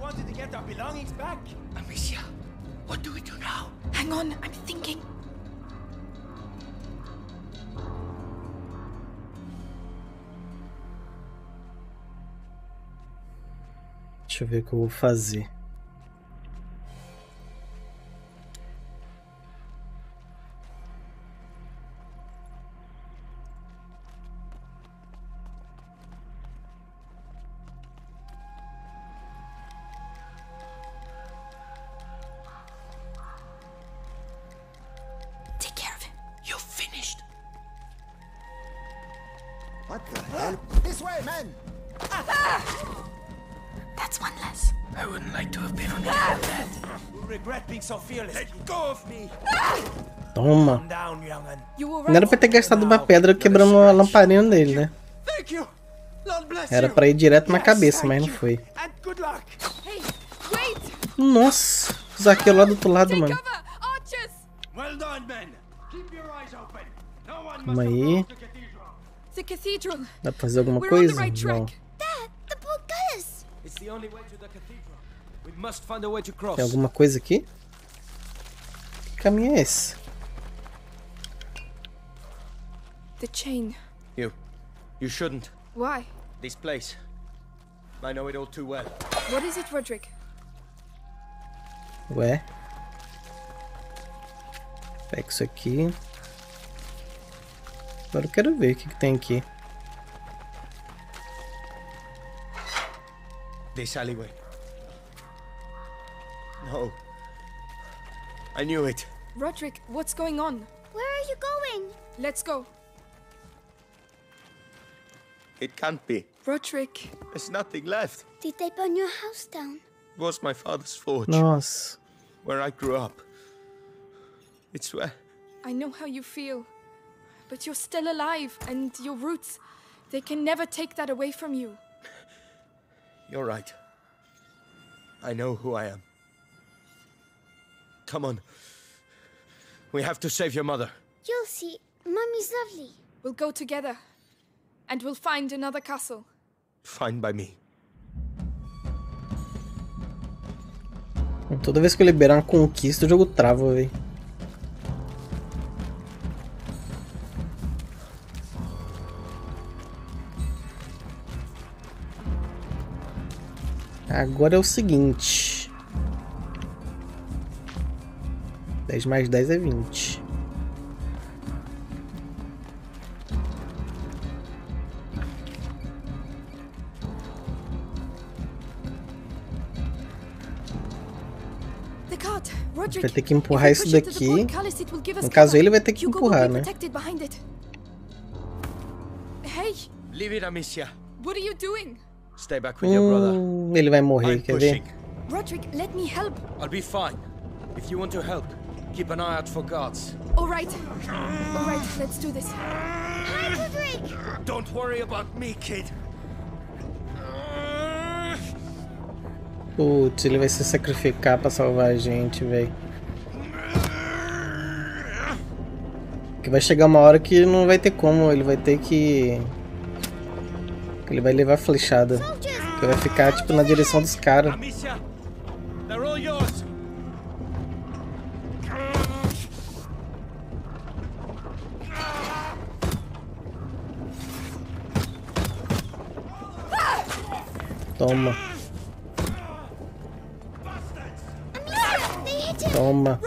Wanted to get our belongings back. Amicia, what do we do now? Hang on, I'm thinking. Deixa eu ver o que eu vou fazer. Toma. Não era pra ter gastado uma pedra quebrando a lamparina dele, né? Era pra ir direto na cabeça, mas não foi. Nossa, os arqueiros lá do outro lado, mano. Calma aí. Dá pra fazer alguma coisa? Não. Tem alguma coisa aqui? Que caminho é esse? The chain. You shouldn't. Why? This place. I know it all too well. What is it, Roderick? Ué. Pega isso aqui. Agora eu quero ver o que, que tem aqui. This alleyway. No. I knew it. Roderick, what's going on? Where are you going? Let's go. It can't be. Roderick. There's nothing left. Did they burn your house down? It was my father's forge. Nice. Where I grew up. It's where... I know how you feel. But you're still alive, and your roots, they can never take that away from you. You're right. I know who I am. Come on. We have to save your mother. You'll see. Mummy's lovely. We'll go together. And we'll find another castle. Fine by me. Toda vez que eu liberar uma conquista, o jogo trava, véi. Agora é o seguinte. 10 mais 10 é 20. Vai ter que empurrar isso daqui. No caso, ele vai ter que empurrar, né? Leave it, Amicia. What are you doing? Stay back with your brother. Ele vai morrer, quer ver? Roderick, let me help. I'll be fine. If you want to help, keep an eye out for guards. All right. All right, let's do this. Hi, Roderick. Don't worry about me, kid. Putz, ele vai se sacrificar pra salvar a gente, velho. Que vai chegar uma hora que não vai ter como, ele vai ter que... Ele vai levar flechada. Que vai ficar, tipo, na direção dos caras. Toma. Toma.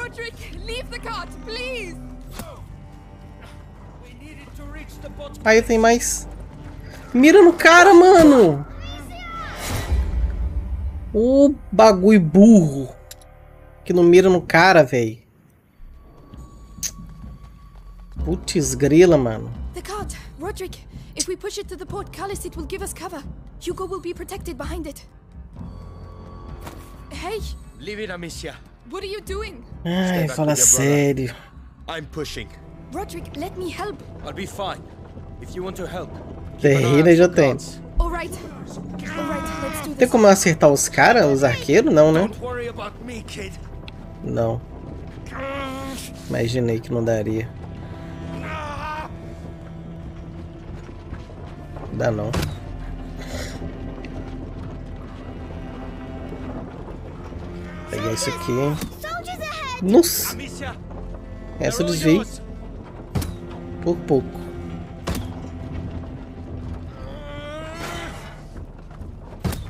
Aí tem mais. Mira no cara, mano! O bagulho burro que não mira no cara, velho. Putz grila, mano. The cart, Roderick. If we push it to the portcullis, it will give us cover. Hugo will be protected behind it. Hey! Leave it, Amicia. What are you doing? Ai, fala sério. I'm pushing. Roderick, let me help. I'll be fine. If you want to help. Terrível já tem. Tem como eu acertar os caras, os arqueiros? Não, né? Não. Imaginei que não daria. Dá não. Pegar isso aqui. Nossa! Essa eu desviei. Por pouco.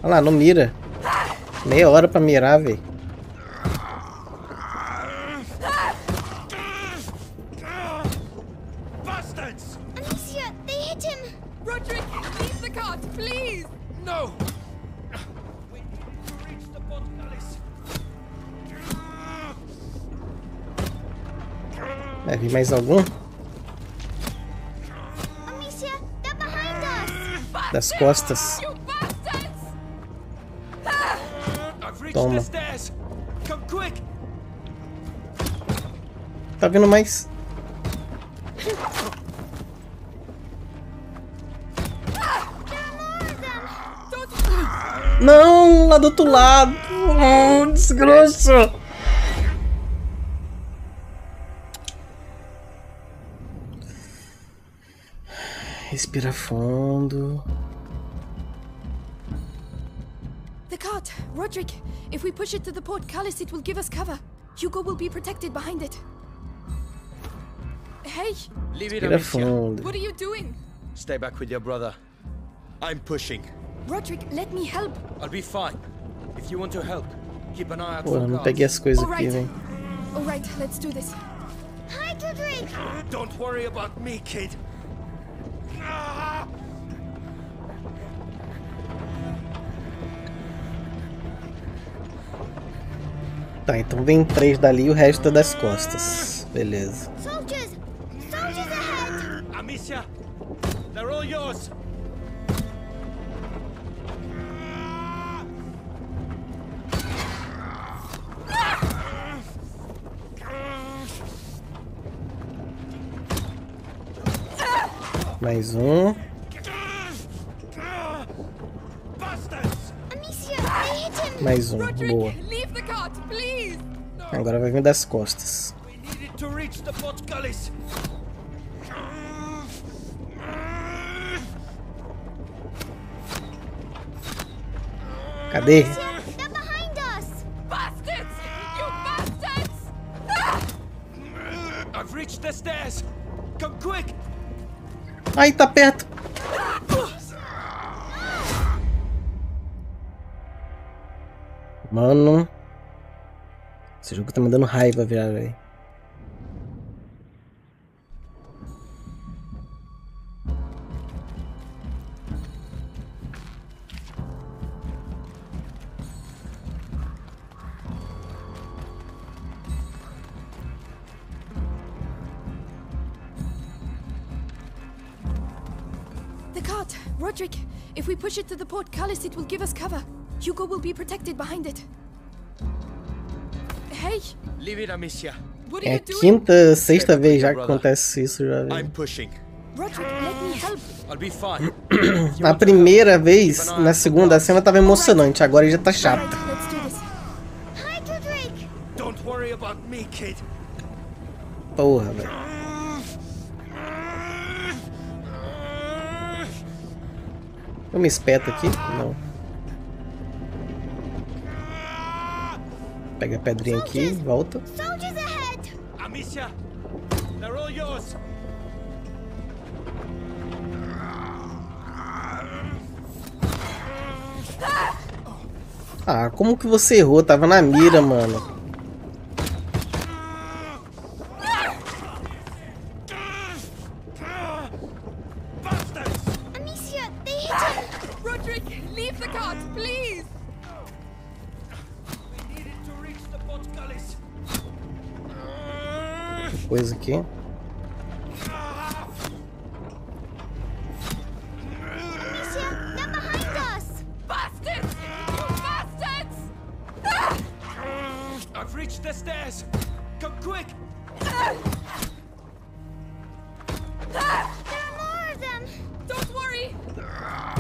Olha lá, não mira. Meia hora pra mirar, velho. Vai vir mais algum? Das costas. Toma. Tá vindo mais. Não, lá do outro lado. Oh, desgraça. Respira fundo. Roderick, if we push it to the portcullis, it will give us cover. Hugo will be protected behind it. Hey! Leave it alone. What are you doing? Stay back with your brother. I'm pushing. Roderick, let me help. I'll be fine. If you want to help, keep an eye out for guards. Não peguei as coisas aqui, velho. All right, let's do this. Hi, Roderick. Don't worry about me, kid. Tá, então vem três dali e o resto é das costas. Beleza. Soldiers! Soldiers ahead! Amicia, they're all yours. Mais um. Mais um, boa. Agora vai vir das costas. Cadê? Ai, tá perto. Mano. Esse jogo tá me dando raiva, velho. The cart, Roderick. If we push it to the portcullis, it will give us cover. Hugo will be protected behind it. Hey! Leave it, Amicia. What are you doing? Quinta, sexta vez já que acontece isso, já. I'm pushing. Roderick, let me help. I'll be fine. Na primeira vez, na segunda, a cena tava emocionante, agora já tá chata. Don't worry about me, kid. Porra, velho. Eu me espeto aqui? Não. Pega a pedrinha aqui, volta. Amicia, they're all yours. Ah, como que você errou? Tava na mira, mano. Coisa aqui.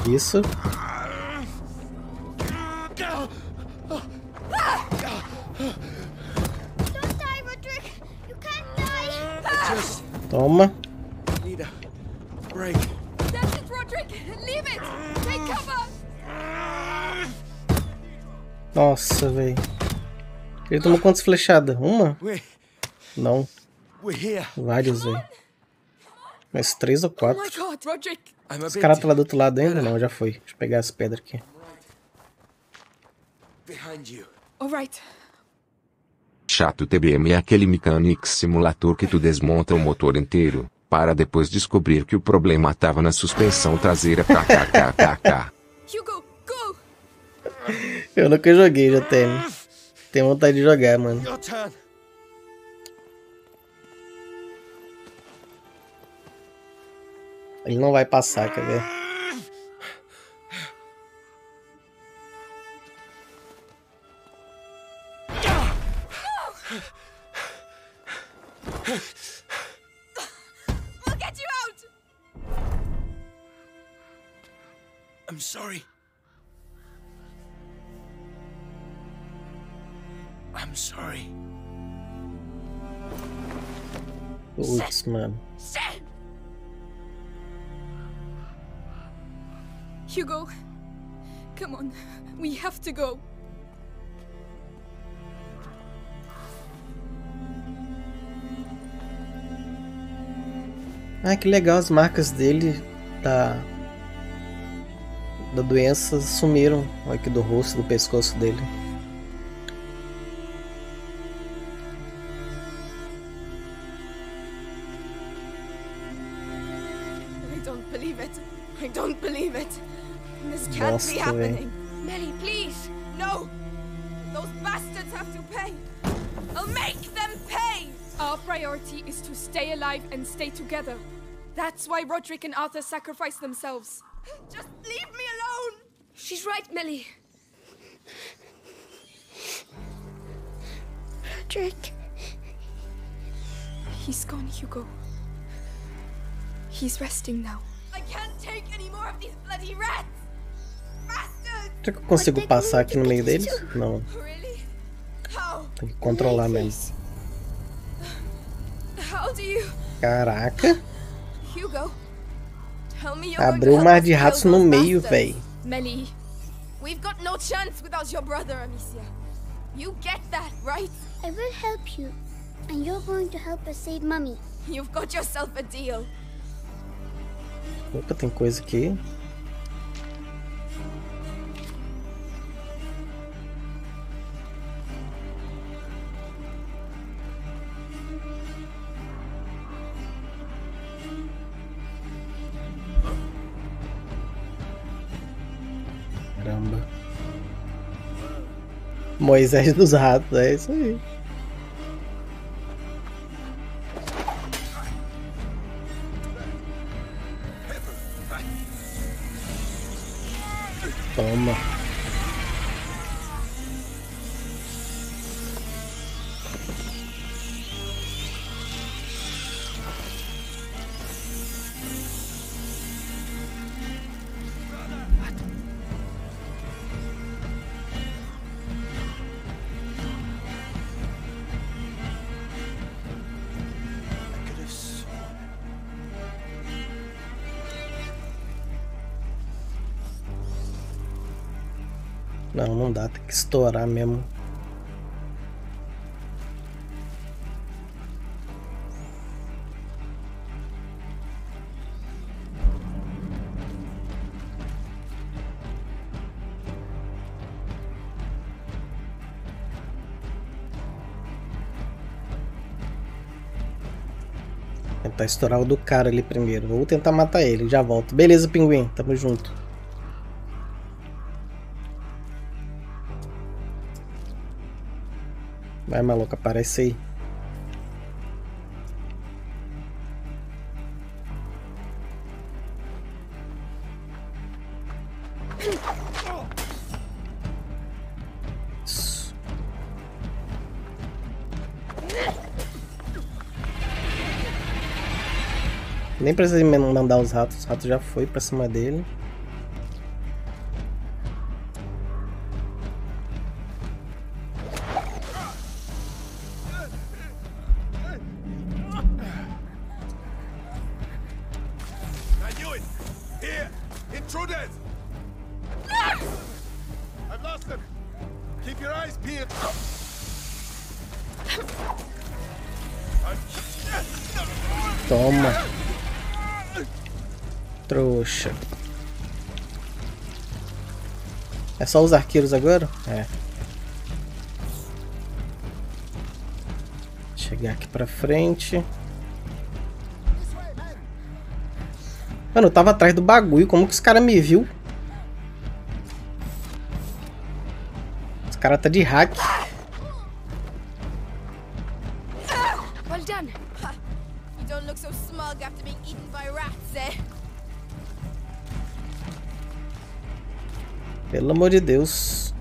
Isso. Toma. Nossa, velho. Ele tomou quantas flechadas? Uma? Não. Vários, velho. Mas 3 ou 4. Esse cara tá lá do outro lado ainda? Não, já foi. Deixa eu pegar as pedras aqui. Chato TBM é aquele mechanic simulator que tu desmonta o motor inteiro, para depois descobrir que o problema tava na suspensão traseira. KKKKK. Hugo, go! Eu nunca joguei, já tenho vontade de jogar, mano. Ele não vai passar, quer ver? We'll get you out. I'm sorry. I'm sorry. Oops, man. Hugo, come on, we have to go. Ah, que legal, as marcas dele da doença sumiram aqui do rosto, do pescoço dele. I don't believe it. This can't be happening. Melly, please. No. Those bastards have to pay. I'll make them pay. Our priority is to stay alive and stay together. That's why Roderick and Arthur sacrificed themselves. Just leave me alone! She's right, Melly. Roderick... He's gone, Hugo. He's resting now. I can't take any more of these bloody rats! Bastards! Será que eu consigo passar aqui no meio deles? Não. Tem que controlar mesmo. Caraca. Hugo, tell me abriu um mar de ratos no meio, velho. Melly, we've got no chance without your brother, Amicia. You get that, right? I will help you, and you're going to help us save Mommy. You've got yourself a deal. Opa, tem coisa aqui. Moisés dos ratos, é isso aí. Toma. Não, não dá, tem que estourar mesmo. Vou tentar estourar o do cara ali primeiro. Vou tentar matar ele, já volto. Beleza, pinguim, tamo junto. Vai, maluco, aparece aí. Isso. Nem precisa mandar os ratos já foi pra cima dele. É só os arqueiros agora? É. Chegar aqui pra frente. Mano, eu tava atrás do bagulho. Como que os caras me viu? Os caras tá de hack. Pelo amor de Deus.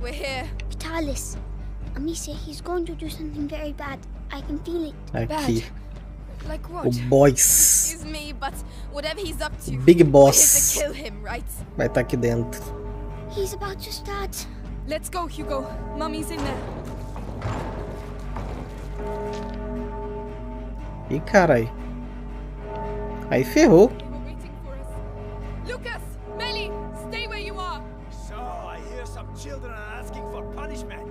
We're here. Vitalis, Amicia, he's going to do something very bad. I can feel it. Aqui. Like what? O boys. Excuse me, but whatever he's up to, Big Boss. We're here to kill him, right? Vai estar aqui dentro. He's about to start. Let's go, Hugo. Mommy's in there. Ih, carai. Aí ferrou. Lucas, Melly, stay where you are. Some children are asking for punishment.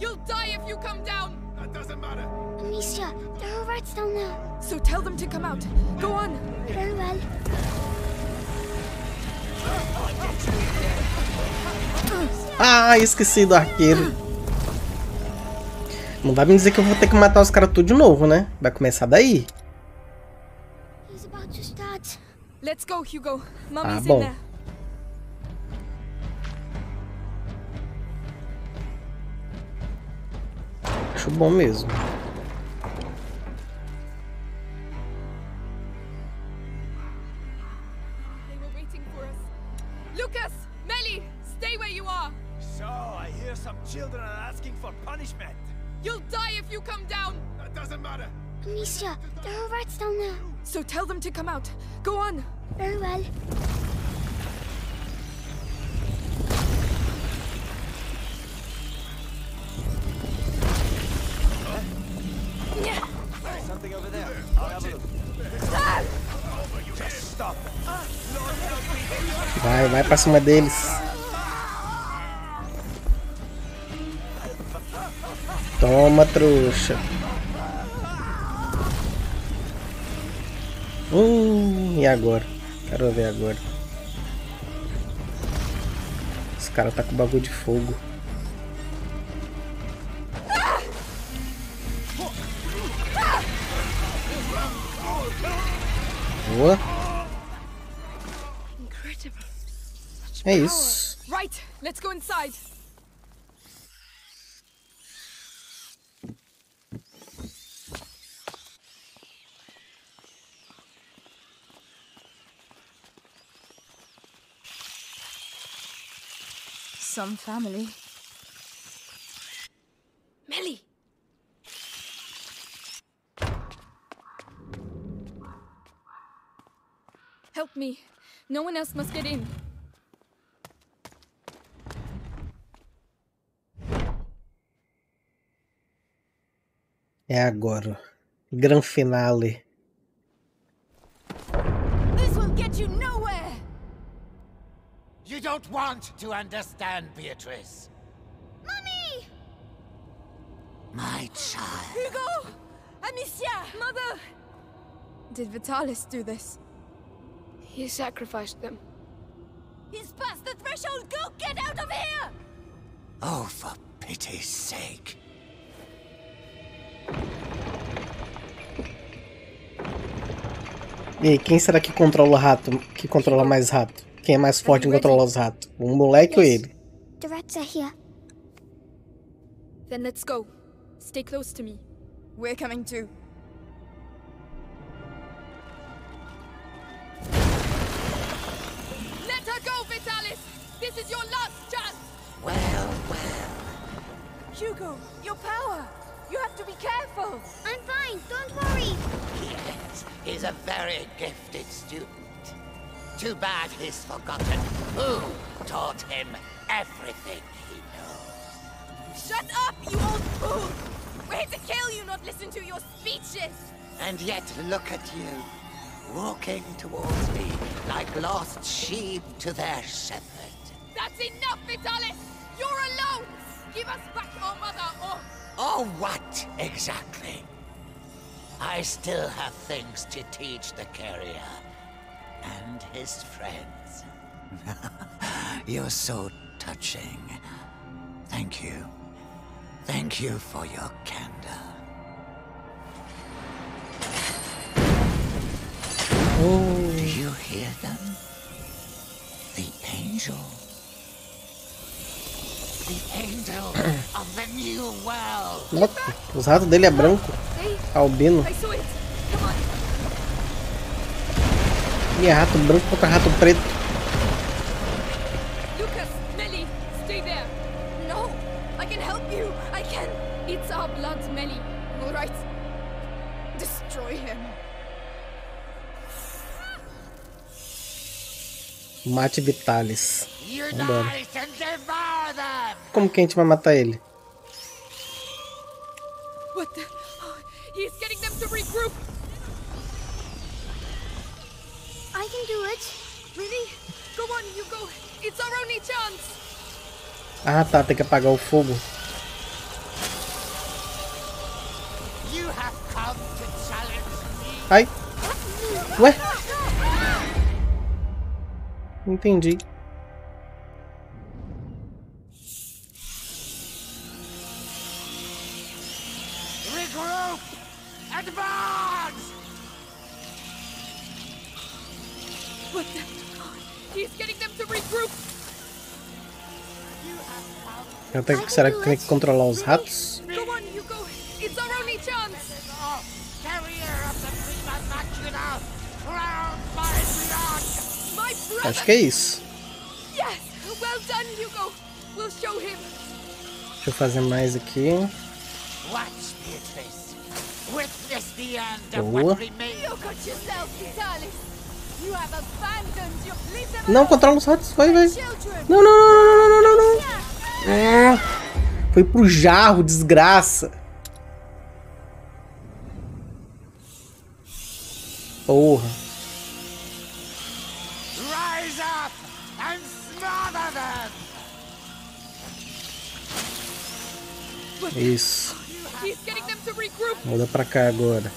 You'll die if you come down. That doesn't matter. Amicia, there are rats down there. So tell them to come out. Go on. Very well. Ah, esqueci do arqueiro. Não vai me dizer que eu vou ter que matar os caras tudo de novo, né? Vai começar daí. Let's go, Hugo. Ah, bom. Acho bom mesmo. They were waiting for us. Lucas, Melly, stay where you are. So, I hear some children are asking for punishment. You'll die if you come down. That doesn't matter. Amicia, there are rats down there. So tell them to come out. Go on. Very well. Vai, vai pra cima deles. Toma, trouxa. E agora? Quero ver agora. Esse cara tá com bagulho de fogo. Boa. É isso. Right, let's go inside. some family. Melly! Help me. No one else must get in. É agora. Gran finale. This will get you nowhere. You don't want to understand, Beatrice. Mommy! My child. Hugo! Amicia! Mother! Did Vitalis do this? He sacrificed them. He's past the threshold! Go get out of here! Oh, for pity's sake. E aí, quem será que controla o rato? Que controla mais rato? Quem é mais forte em controlar os ratos? O moleque ou ele? The rats are here. Then let's go. Stay close to me. We're coming too. Let her go, Vitalis! This is your last chance! Well, well. Hugo, your power! You have to be careful! I'm fine, don't worry! Yes, he's a very gifted student. Too bad he's forgotten who taught him everything he knows. Shut up, you old fool! We're here to kill you, not listen to your speeches! And yet, look at you, walking towards me like lost sheep to their shepherd. That's enough, Vitalis! You're alone! Give us back our mother, or... Or what, exactly? I still have things to teach the carrier and his friends. You're so touching. Thank you. Thank you for your candor. Oh, do you hear them? The angels. The angel of the new world. Look, os ratos dele é branco, albino. E é rato branco contra rato preto. Lucas, Melly, stay there. No, I can help you. I can. It's our blood, Melly. All right. Destroy him. Mate Vitalis. Vambora. Como que a gente vai matar ele? What the... oh, he's getting them to regroup. I can do it. Really? Go on, Hugo. It's our only chance. Ah, tá, tem que apagar o fogo. You have come to challenge me. Ai. Ué? Entendi. Regroup! Advance! What the... he's getting them to regroup! Será que tem que controlar os ratos? Go on, Hugo! It's our only chance! Carrier of the prima machina! Crowned by blood! Acho que é isso. Deixa eu fazer mais aqui. Boa. Não, controla os ratos. Vai, vai. Não, não, não, não, não, não, não. É. Foi pro jarro, desgraça. Porra. Isso. Muda pra cá agora.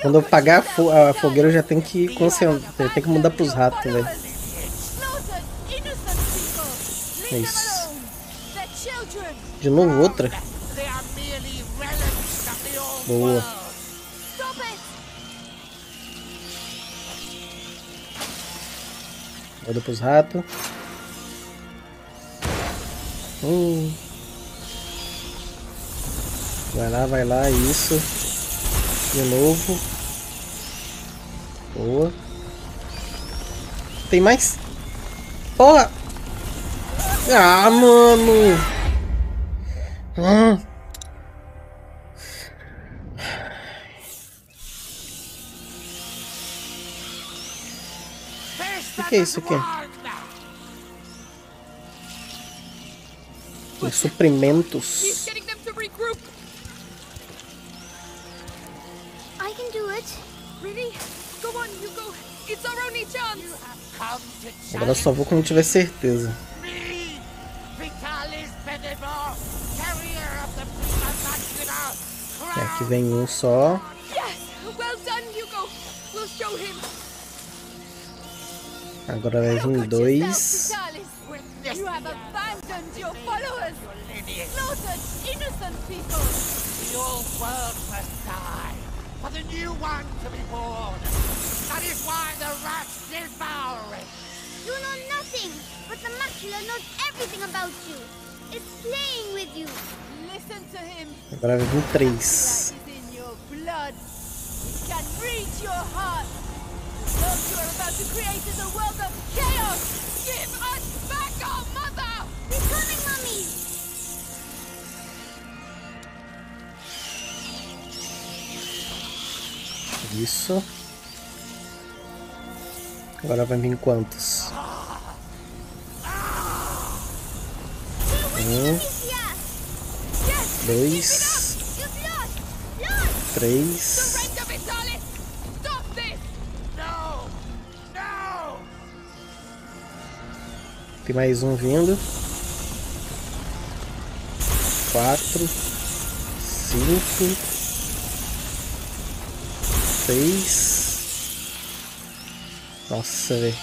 Quando eu apagar a fogueira, eu já tenho que concentrar, tem que mudar pros ratos, velho. É isso. De novo outra. Boa. Olha pros ratos. Vai lá, isso. De novo. Boa. Tem mais? Porra! Ah, mano! O que é isso aqui? Tem suprimentos. I can do it. Really? Go on, Hugo. It's our only chance. Agora só vou quando tiver certeza. É, aqui vem um só. Agora vai vir dois. Agora vai vir três. Isso. Agora vai vir quantos? Um, dois, três. Tem mais um vindo. 4, 5, 6. Nossa, velho.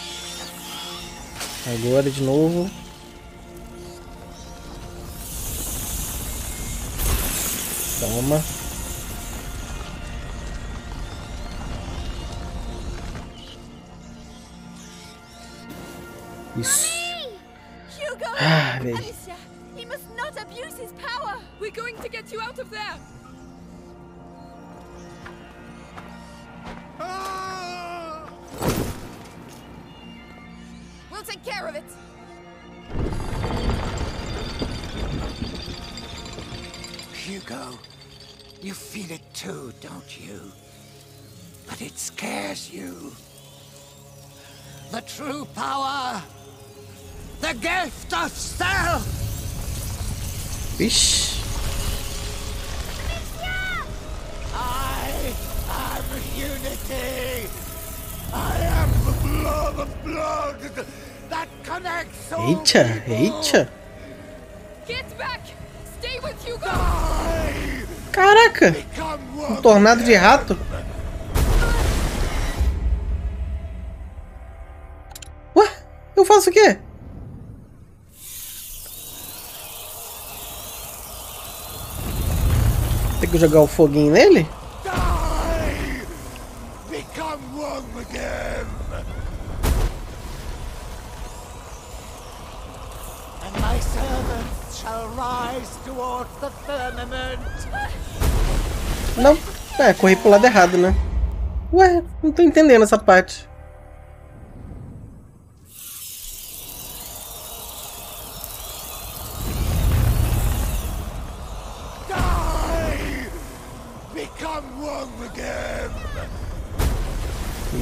Agora de novo. Toma. Isso. Ah, velho. Amicia, he must not abuse his power. We're going to get you out of there. We'll take care of it. Hugo, you feel it too, don't you? But it scares you. The true power. The gift of self. Bish. I am unity. I am the blood of blood that connects all people. Get back. Stay with Hugo. Caraca, tornado de rato. Ué, eu faço o quê? Tem que jogar o foguinho nele? Não, é, corri pro lado errado, né? Ué, não tô entendendo essa parte.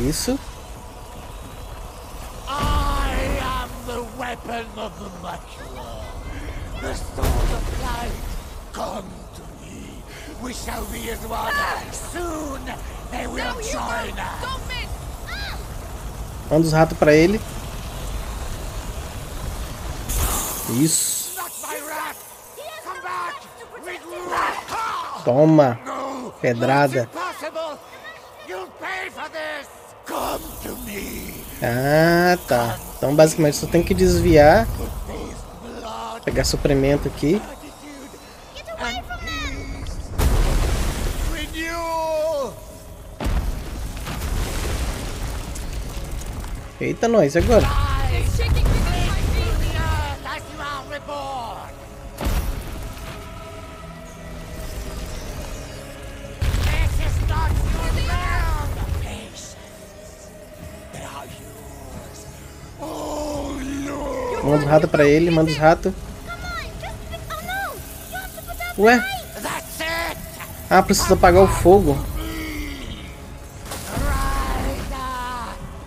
Isso. I am the weapon of the much war. The sword of light. Come to me. We shall be as one. Soon they will join us. Manda os ratos pra ele. Isso. Toma. Pedrada. Ah, tá. Então basicamente só tem que desviar. Pegar suprimento aqui. Eita, nós agora. Manda os ratos pra ele, manda os ratos. Ué? Ah, precisa apagar o fogo.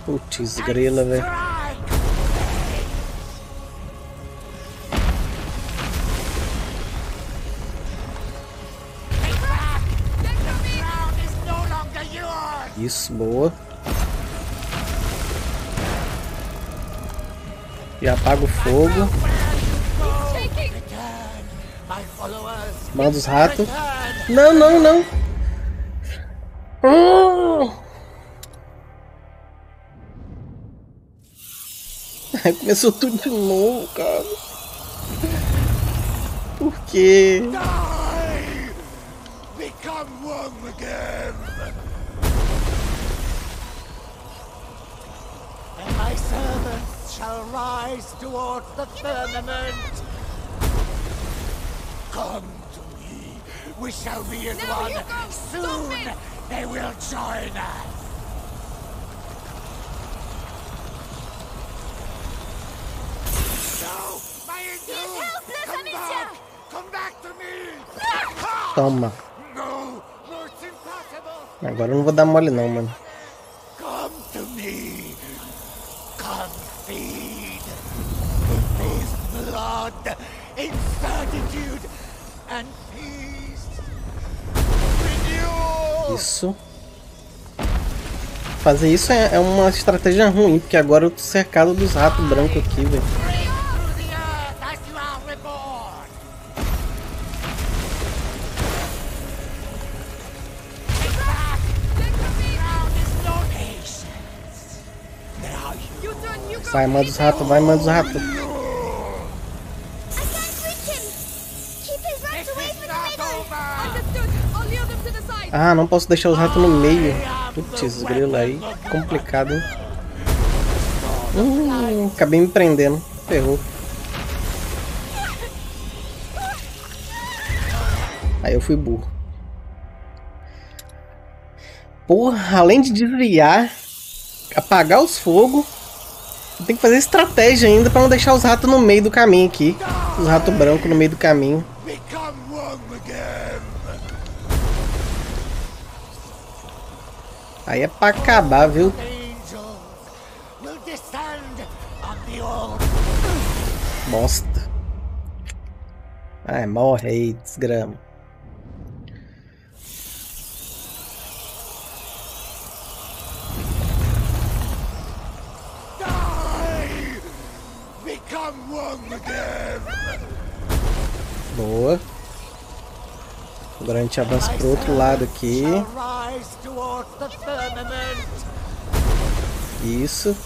Putz, grela, velho. Isso, boa. E apaga o fogo. Manda os ratos. Não, não, não. Começou tudo de novo, cara. Por quê? Shall rise towards the firmament. Come to me. We shall be as one. Hugo, soon they will join us. No, my angel, come back to me. Toma. No, no, it's impossible. Agora eu não vou dar mole não, mano. Come to me. Come. Feed with his blood, incertitude and peace. Renewal. Isso. Fazer isso é uma estratégia ruim, porque agora eu tô cercado dos ratos brancos aqui, velho. Vai, manda os ratos, vai, manda os ratos. Ah, não posso deixar os ratos no meio. Putz, grilo aí. Complicado, hein? Acabei me prendendo. Ferrou. Aí eu fui burro. Porra, além de desviar, apagar os fogos. Tem que fazer estratégia ainda pra não deixar os ratos no meio do caminho aqui. Os ratos brancos no meio do caminho. Aí é pra acabar, viu? Bosta. Ai, morre aí, desgrama. Boa. Agora a gente avança pro outro lado aqui. Isso.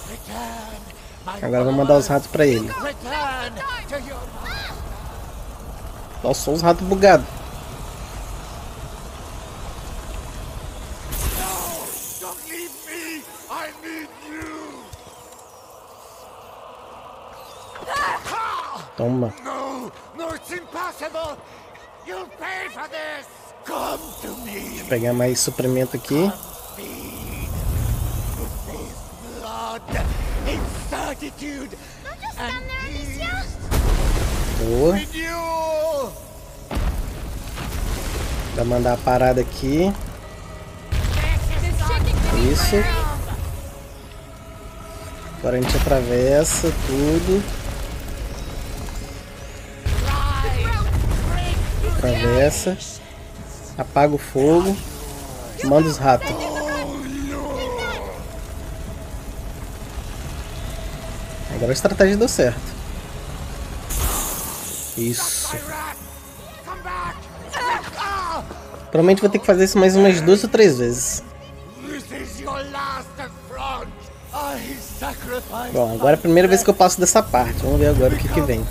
Agora vamos mandar os ratos pra ele. Nossa, só os ratos bugados. Toma. Deixa eu pegar mais suprimento aqui. Boa. Vai mandar a parada aqui. Isso. Agora a gente atravessa tudo. Atravessa, apaga o fogo, manda os ratos. Agora a estratégia deu certo. Isso. Provavelmente vou ter que fazer isso mais umas 2 ou 3 vezes. Bom, agora é a primeira vez que eu passo dessa parte. Vamos ver agora o que vem.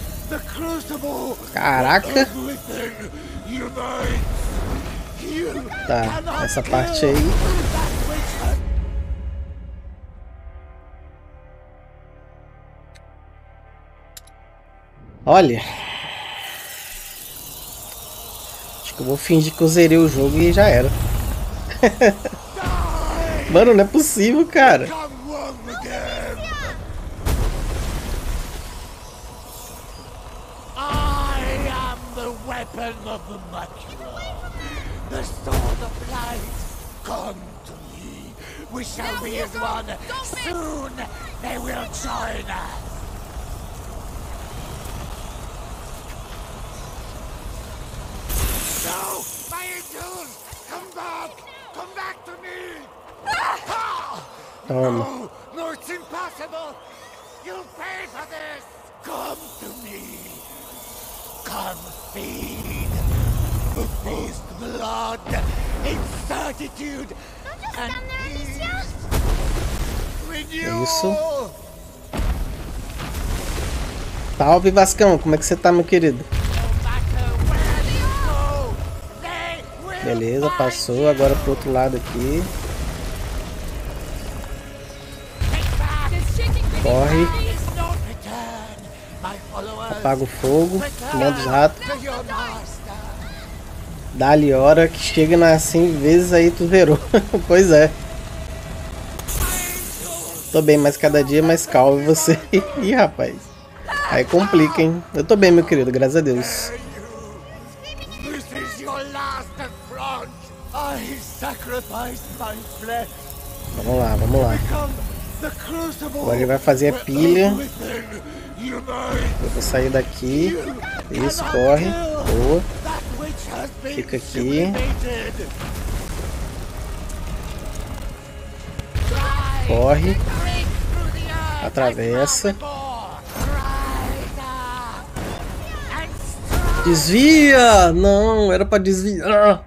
Caraca! Tá, essa parte aí. Olha. Acho que eu vou fingir que eu zerei o jogo e já era. Mano, não é possível, cara. weapon of the Macula, the sword of light, come to me. We shall now be as one. Soon they will join us. No! My angels! Come back! Come back to me! Ah! No! No, it's impossible! You'll pay for this! Come to me! Come feed! Taste blood, incertitude, and peace! Renewal! Salve, Vascão! Como é que você tá, meu querido? Beleza, passou. Agora pro outro lado aqui. Corre. Apaga o fogo. Manda os ratos. Dá-lhe hora que chega nas 100 vezes aí tu zerou. Pois é. Tô bem, mas cada dia mais calmo você. Ih, rapaz. Aí complica, hein? Eu tô bem, meu querido. Graças a Deus. Vamos lá, vamos lá. Agora ele vai fazer a pilha. Eu vou sair daqui. Isso, corre. Boa. Fica aqui. Corre. Atravessa. Desvia! Não, era pra desviar.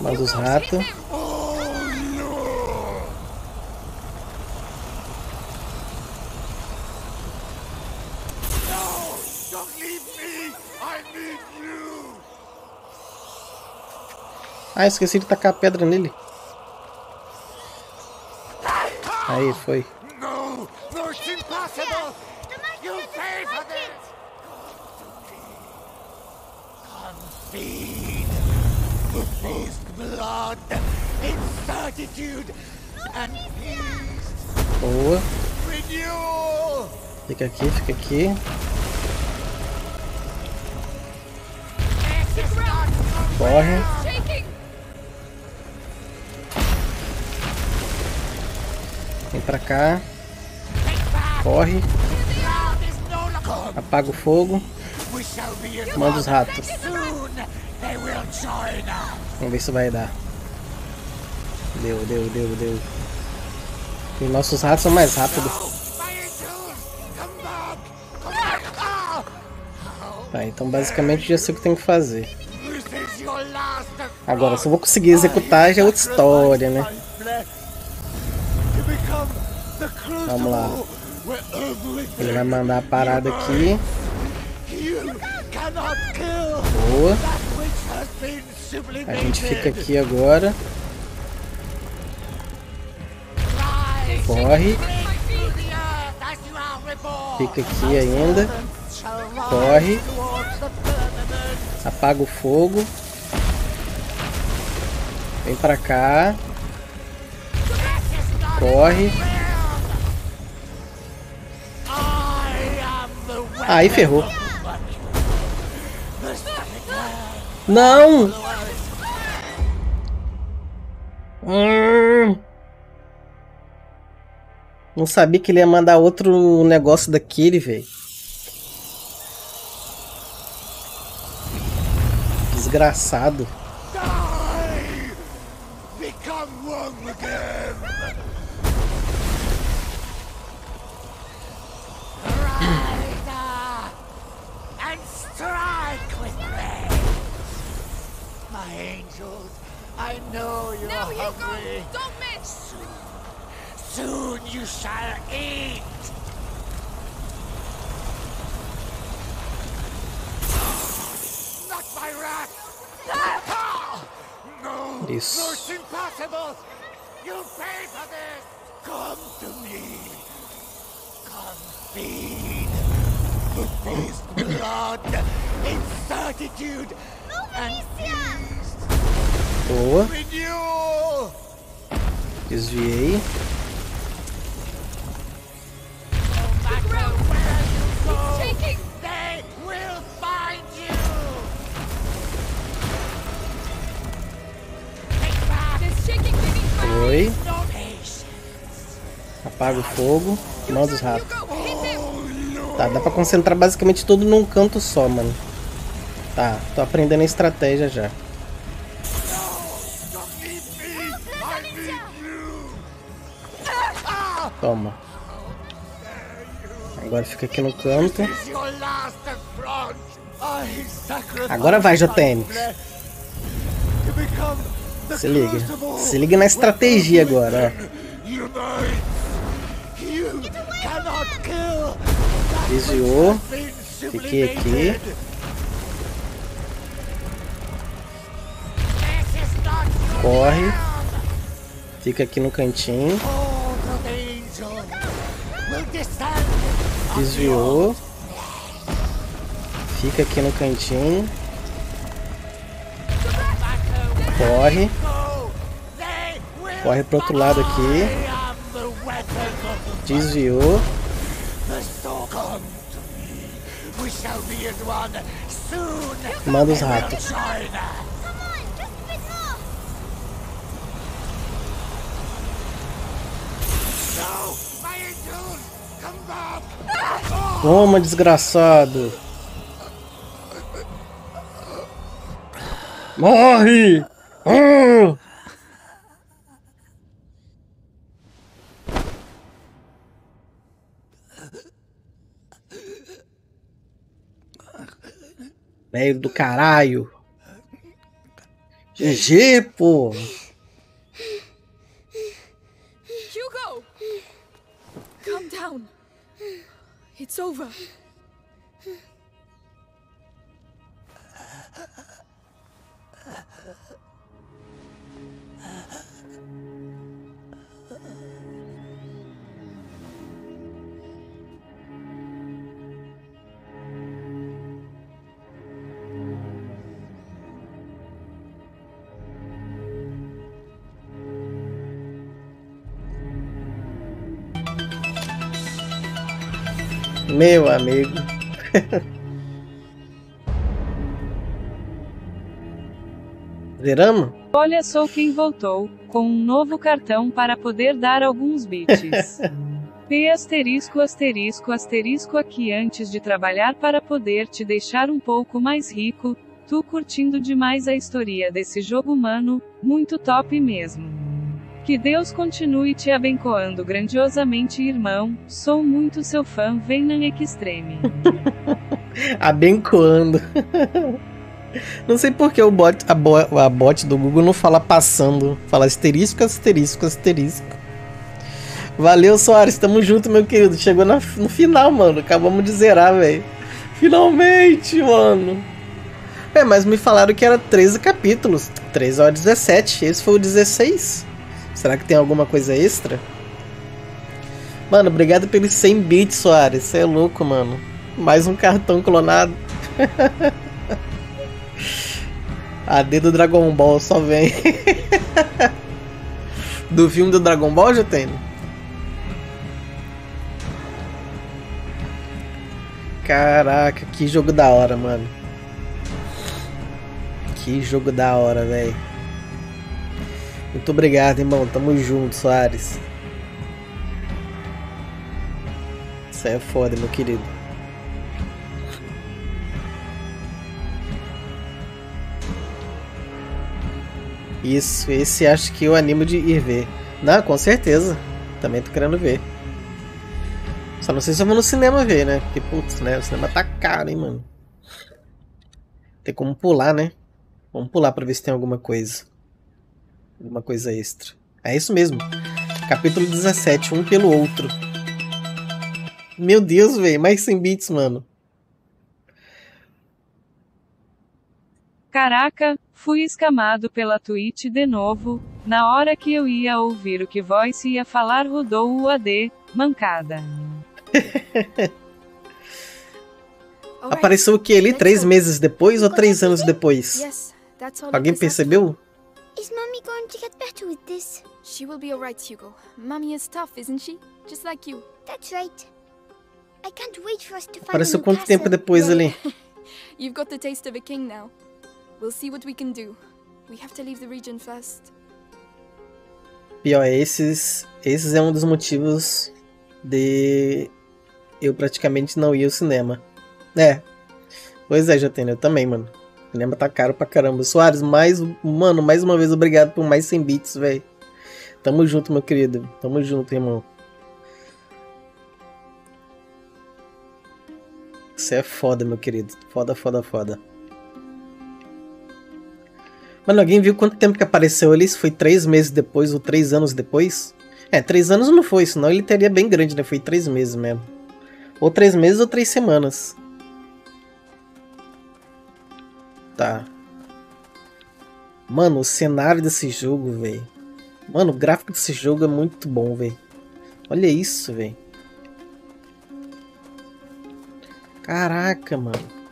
Mas os ratos. Ah, esqueci de tacar a pedra nele. Aí foi. Boa. Fica aqui, fica aqui. Corre. Vem pra cá. Corre. Apaga o fogo. Manda os ratos. Vamos ver se vai dar. Deu, deu, deu, deu. E nossos ratos são mais rápidos. Tá, então basicamente já sei o que tem que fazer. Agora, se eu vou conseguir executar, já é outra história, né? Vamos lá. Ele vai mandar a parada aqui. Boa. A gente fica aqui agora. Corre. Fica aqui ainda. Corre. Apaga o fogo. Vem pra cá. Corre. Aí ferrou. Não! Não sabia que ele ia mandar outro negócio daquele, velho. Desgraçado. Soon you shall eat. Not my rat. Isso. Devil! You pay for this! Come to me! Come feed! You faced blood, incertitude, and feast! Boa! Desviei. Oi. Apaga o fogo. Mão dos ratos. Tá, dá pra concentrar basicamente tudo num canto só, mano. Tá, tô aprendendo a estratégia já. Toma. Agora fica aqui no canto. Agora vai, JTM. Se liga na estratégia agora, ó. Desviou. Fiquei aqui. Corre. Fica aqui no cantinho. Desviou. Fica aqui no cantinho. Corre. Corre pro outro lado aqui. Desviou. Manda os ratos. Toma, desgraçado. Morre! Velho do caralho. GG, pô. Hugo, calm down. It's over. Meu amigo. Zeramos? Olha só quem voltou, com um novo cartão para poder dar alguns bits. P asterisco asterisco asterisco aqui antes de trabalhar para poder te deixar um pouco mais rico, tu curtindo demais a história desse jogo humano, muito top mesmo. Que Deus continue te abençoando grandiosamente, irmão. Sou muito seu fã, Venan Extreme. Abençoando. Não sei por que o bot, a bot do Google não fala passando. Fala asterisco, asterisco, asterisco. Valeu, Soares. Tamo junto, meu querido. Chegou no final, mano. Acabamos de zerar, velho. Finalmente, mano. É, mas me falaram que era 13 capítulos. 13 ou 17. Esse foi o 16. Será que tem alguma coisa extra? Mano, obrigado pelos 100 bits, Soares. Você é louco, mano. Mais um cartão clonado. AD do Dragon Ball, só vem. Do filme do Dragon Ball já tem? Caraca, que jogo da hora, mano. Que jogo da hora, velho. Muito obrigado, irmão. Tamo junto, Soares. Isso aí é foda, meu querido. Isso, esse acho que eu animo de ir ver. Não, com certeza. Também tô querendo ver. Só não sei se eu vou no cinema ver, né? Porque, putz, né? O cinema tá caro, hein, mano. Tem como pular, né? Vamos pular pra ver se tem alguma coisa. Uma coisa extra. É isso mesmo. Capítulo 17. Um pelo outro. Meu Deus, velho. Mais 100 bits, mano. Caraca, fui escamado pela Twitch de novo. Na hora que eu ia ouvir o que Voice ia falar, rodou o AD, mancada. Apareceu o que ali? 3 meses depois ou 3 anos depois? Alguém percebeu? Is Mommy going to get better with this? She will be alright, Hugo. Mommy is tough, isn't she? Just like you. That's right. I can't wait for us to find a new castle. Apareceu quanto tempo depois ali? You've got the taste of a king now. We'll see what we can do. We have to leave the region first. Pior, esses é um dos motivos de eu praticamente não ir ao cinema. É. Pois é, Jatena, eu também, mano. O cinema tá caro pra caramba. Soares, mais uma vez, obrigado por mais 100 bits, velho. Tamo junto, meu querido. Tamo junto, irmão. Você é foda, meu querido. Foda, foda, foda. Mano, alguém viu quanto tempo que apareceu ali? Se foi 3 meses depois ou 3 anos depois? É, 3 anos não foi, senão ele teria bem grande, né? Foi 3 meses mesmo. Ou 3 meses ou 3 semanas. Tá. Mano, o cenário desse jogo, velho. Mano, o gráfico desse jogo é muito bom, velho. Olha isso, velho. Caraca, mano.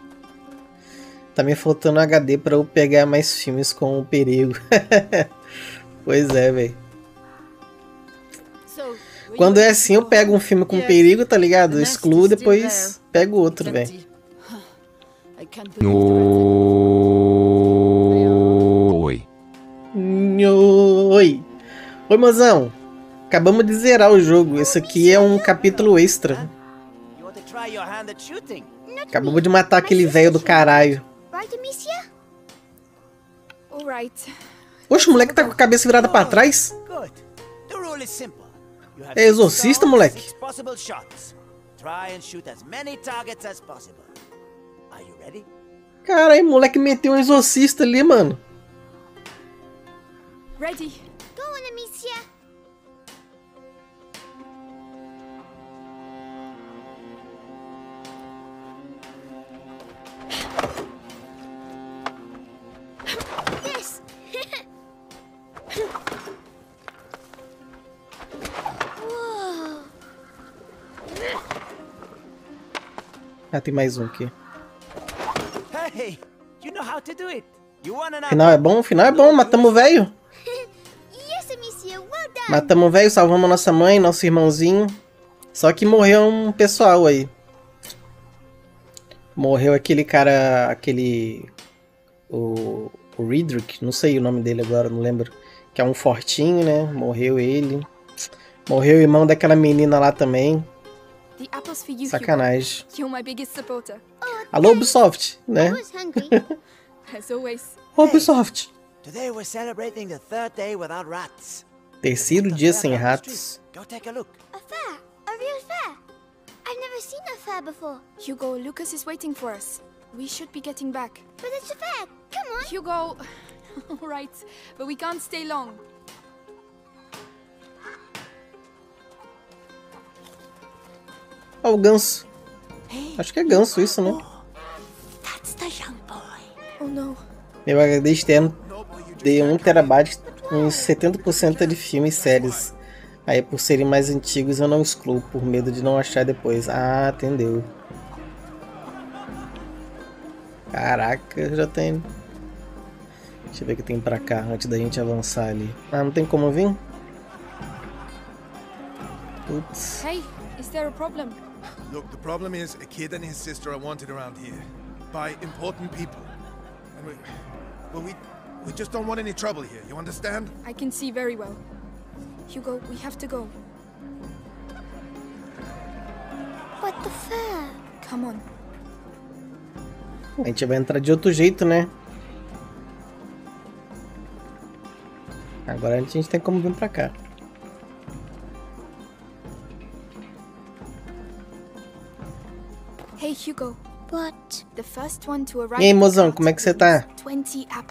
Tá me faltando HD pra eu pegar mais filmes com o perigo. Pois é, velho. Quando é assim, eu pego um filme com perigo, tá ligado? Eu excluo, depois pego outro, velho. Oi. Oi. Oi, mozão. Acabamos de zerar o jogo. Esse aqui é um capítulo extra. Acabamos de matar aquele velho do caralho. Oxe, o moleque tá com a cabeça virada pra trás? É exorcista, moleque? Caralho, moleque meteu um exorcista ali, mano. Ready. Go on, Amicia. Yes. Ah, tem mais um aqui. Final é bom, final é bom. Matamos o velho. Matamos o velho, salvamos nossa mãe, nosso irmãozinho. Só que morreu um pessoal aí. Morreu aquele cara, o Roderick, não sei o nome dele agora, não lembro. Que é um fortinho, né? Morreu ele. Morreu o irmão daquela menina lá também. Sacanagem. Alô, Ubisoft, né? Ubisoft. Terceiro dia sem ratos. Hugo, Lucas is waiting for us. We should be getting back. But it's a fair. Come on. Hugo. All right, but we can't stay long. Ó, o ganso. Acho que é ganso isso, né? Meu HD externo de 1 TB, uns 70% é de filmes e séries. Aí, por serem mais antigos, eu não excluo, por medo de não achar depois. Ah, entendeu. Caraca, já tem. Deixa eu ver o que tem pra cá, antes da gente avançar ali. Ah, não tem como vir? Putz. Hey, is there a problem? Look, the problem is a kid and his sister are wanted around here by important people. And we just don't want any trouble here. You understand? I can see very well. Hugo, we have to go. What the fuck? Come on. A gente vai entrar de outro jeito, né? Agora a gente tem como vir pra cá. Hey Hugo, what? The first one to arrive. E aí, mozão, como é que você tá?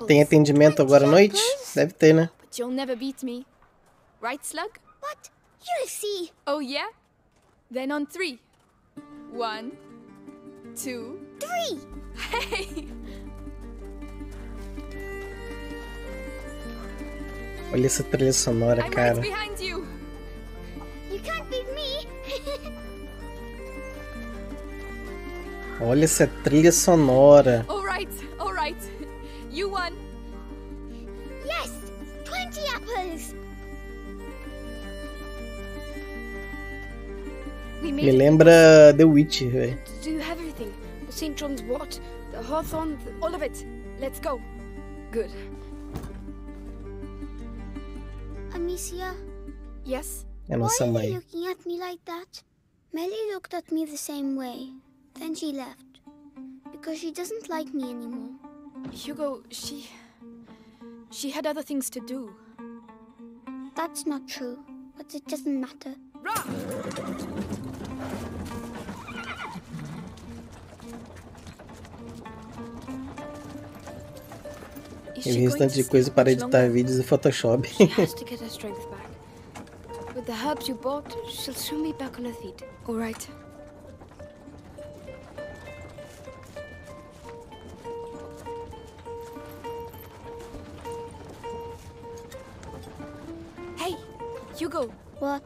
Tem atendimento agora à noite? Deve ter, né? But you'll never beat me. Right, Slug? What? You'll see. Oh yeah? Then on 3. 1, 2, 3. Hey! Olha essa trilha sonora, cara. Olha essa trilha sonora. All right. You won. Yes, 20 apples. Me lembra The Witch, velho. Do everything. The St. John's Wort, the Hawthorne, all of it. Let's go. Good. Amicia? Yes? Why are you looking at me like that? Melly looked at me the same way. Then she left. Because she doesn't like me anymore. Hugo, she had other things to do. That's not true. But it doesn't matter. Rock! Eu vi um instante de coisa para editar vídeos e Photoshop. With the herbs you bought, she'll soon be back on her feet. All right. Hey, Hugo. What?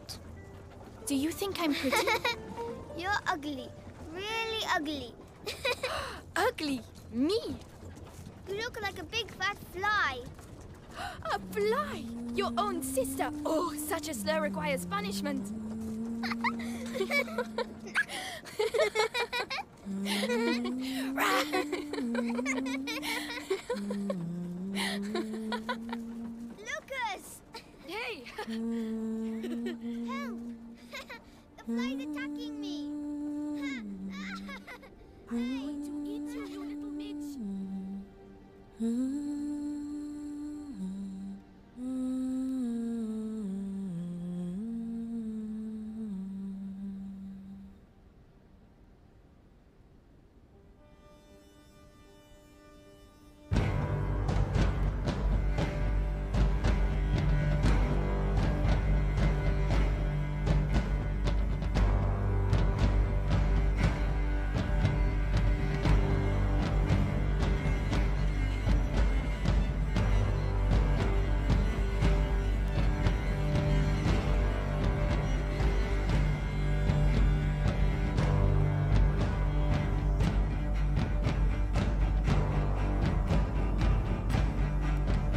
Do you think I'm pretty? You're ugly. Really ugly. Ugly? Me? You look like a big fat fly. A fly? Your own sister? Oh, such a slur requires punishment. Lucas! Hey! Help! The fly's attacking me! Hey!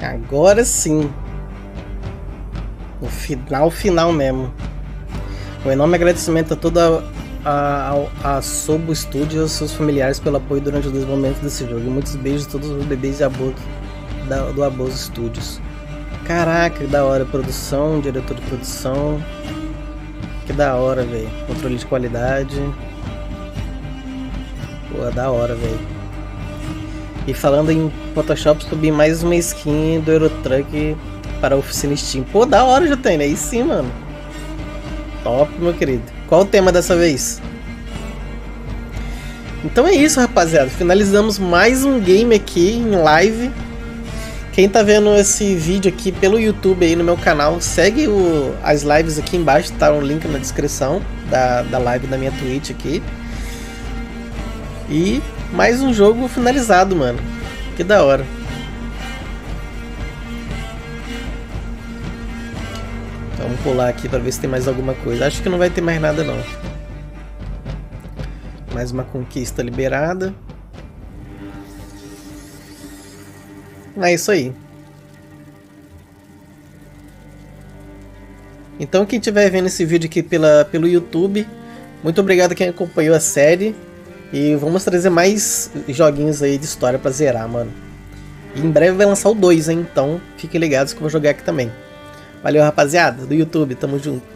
Agora sim, o final mesmo. Um enorme agradecimento a toda a Sobo Studios e seus familiares pelo apoio durante o desenvolvimento desse jogo. E muitos beijos a todos os bebês de aborto do Aboso Studios. Caraca, que da hora, produção, diretor de produção. Que da hora, velho. Controle de qualidade. Pô, é da hora, velho. E falando em Photoshop, subi mais uma skin do Eurotruck para a oficina Steam. Pô, da hora já tem, né? Aí sim, mano. Top, meu querido. Qual o tema dessa vez? Então é isso, rapaziada. Finalizamos mais um game aqui em live. Quem tá vendo esse vídeo aqui pelo YouTube aí no meu canal, segue as lives aqui embaixo. Tá um link na descrição da live da minha Twitch aqui. E... mais um jogo finalizado, mano. Que da hora. Vamos pular aqui pra ver se tem mais alguma coisa. Acho que não vai ter mais nada, não. Mais uma conquista liberada. É isso aí. Então, quem estiver vendo esse vídeo aqui pelo YouTube, muito obrigado a quem acompanhou a série. E vamos trazer mais joguinhos aí de história pra zerar, mano. E em breve vai lançar o 2, hein? Então fiquem ligados que eu vou jogar aqui também. Valeu, rapaziada, do YouTube, tamo junto.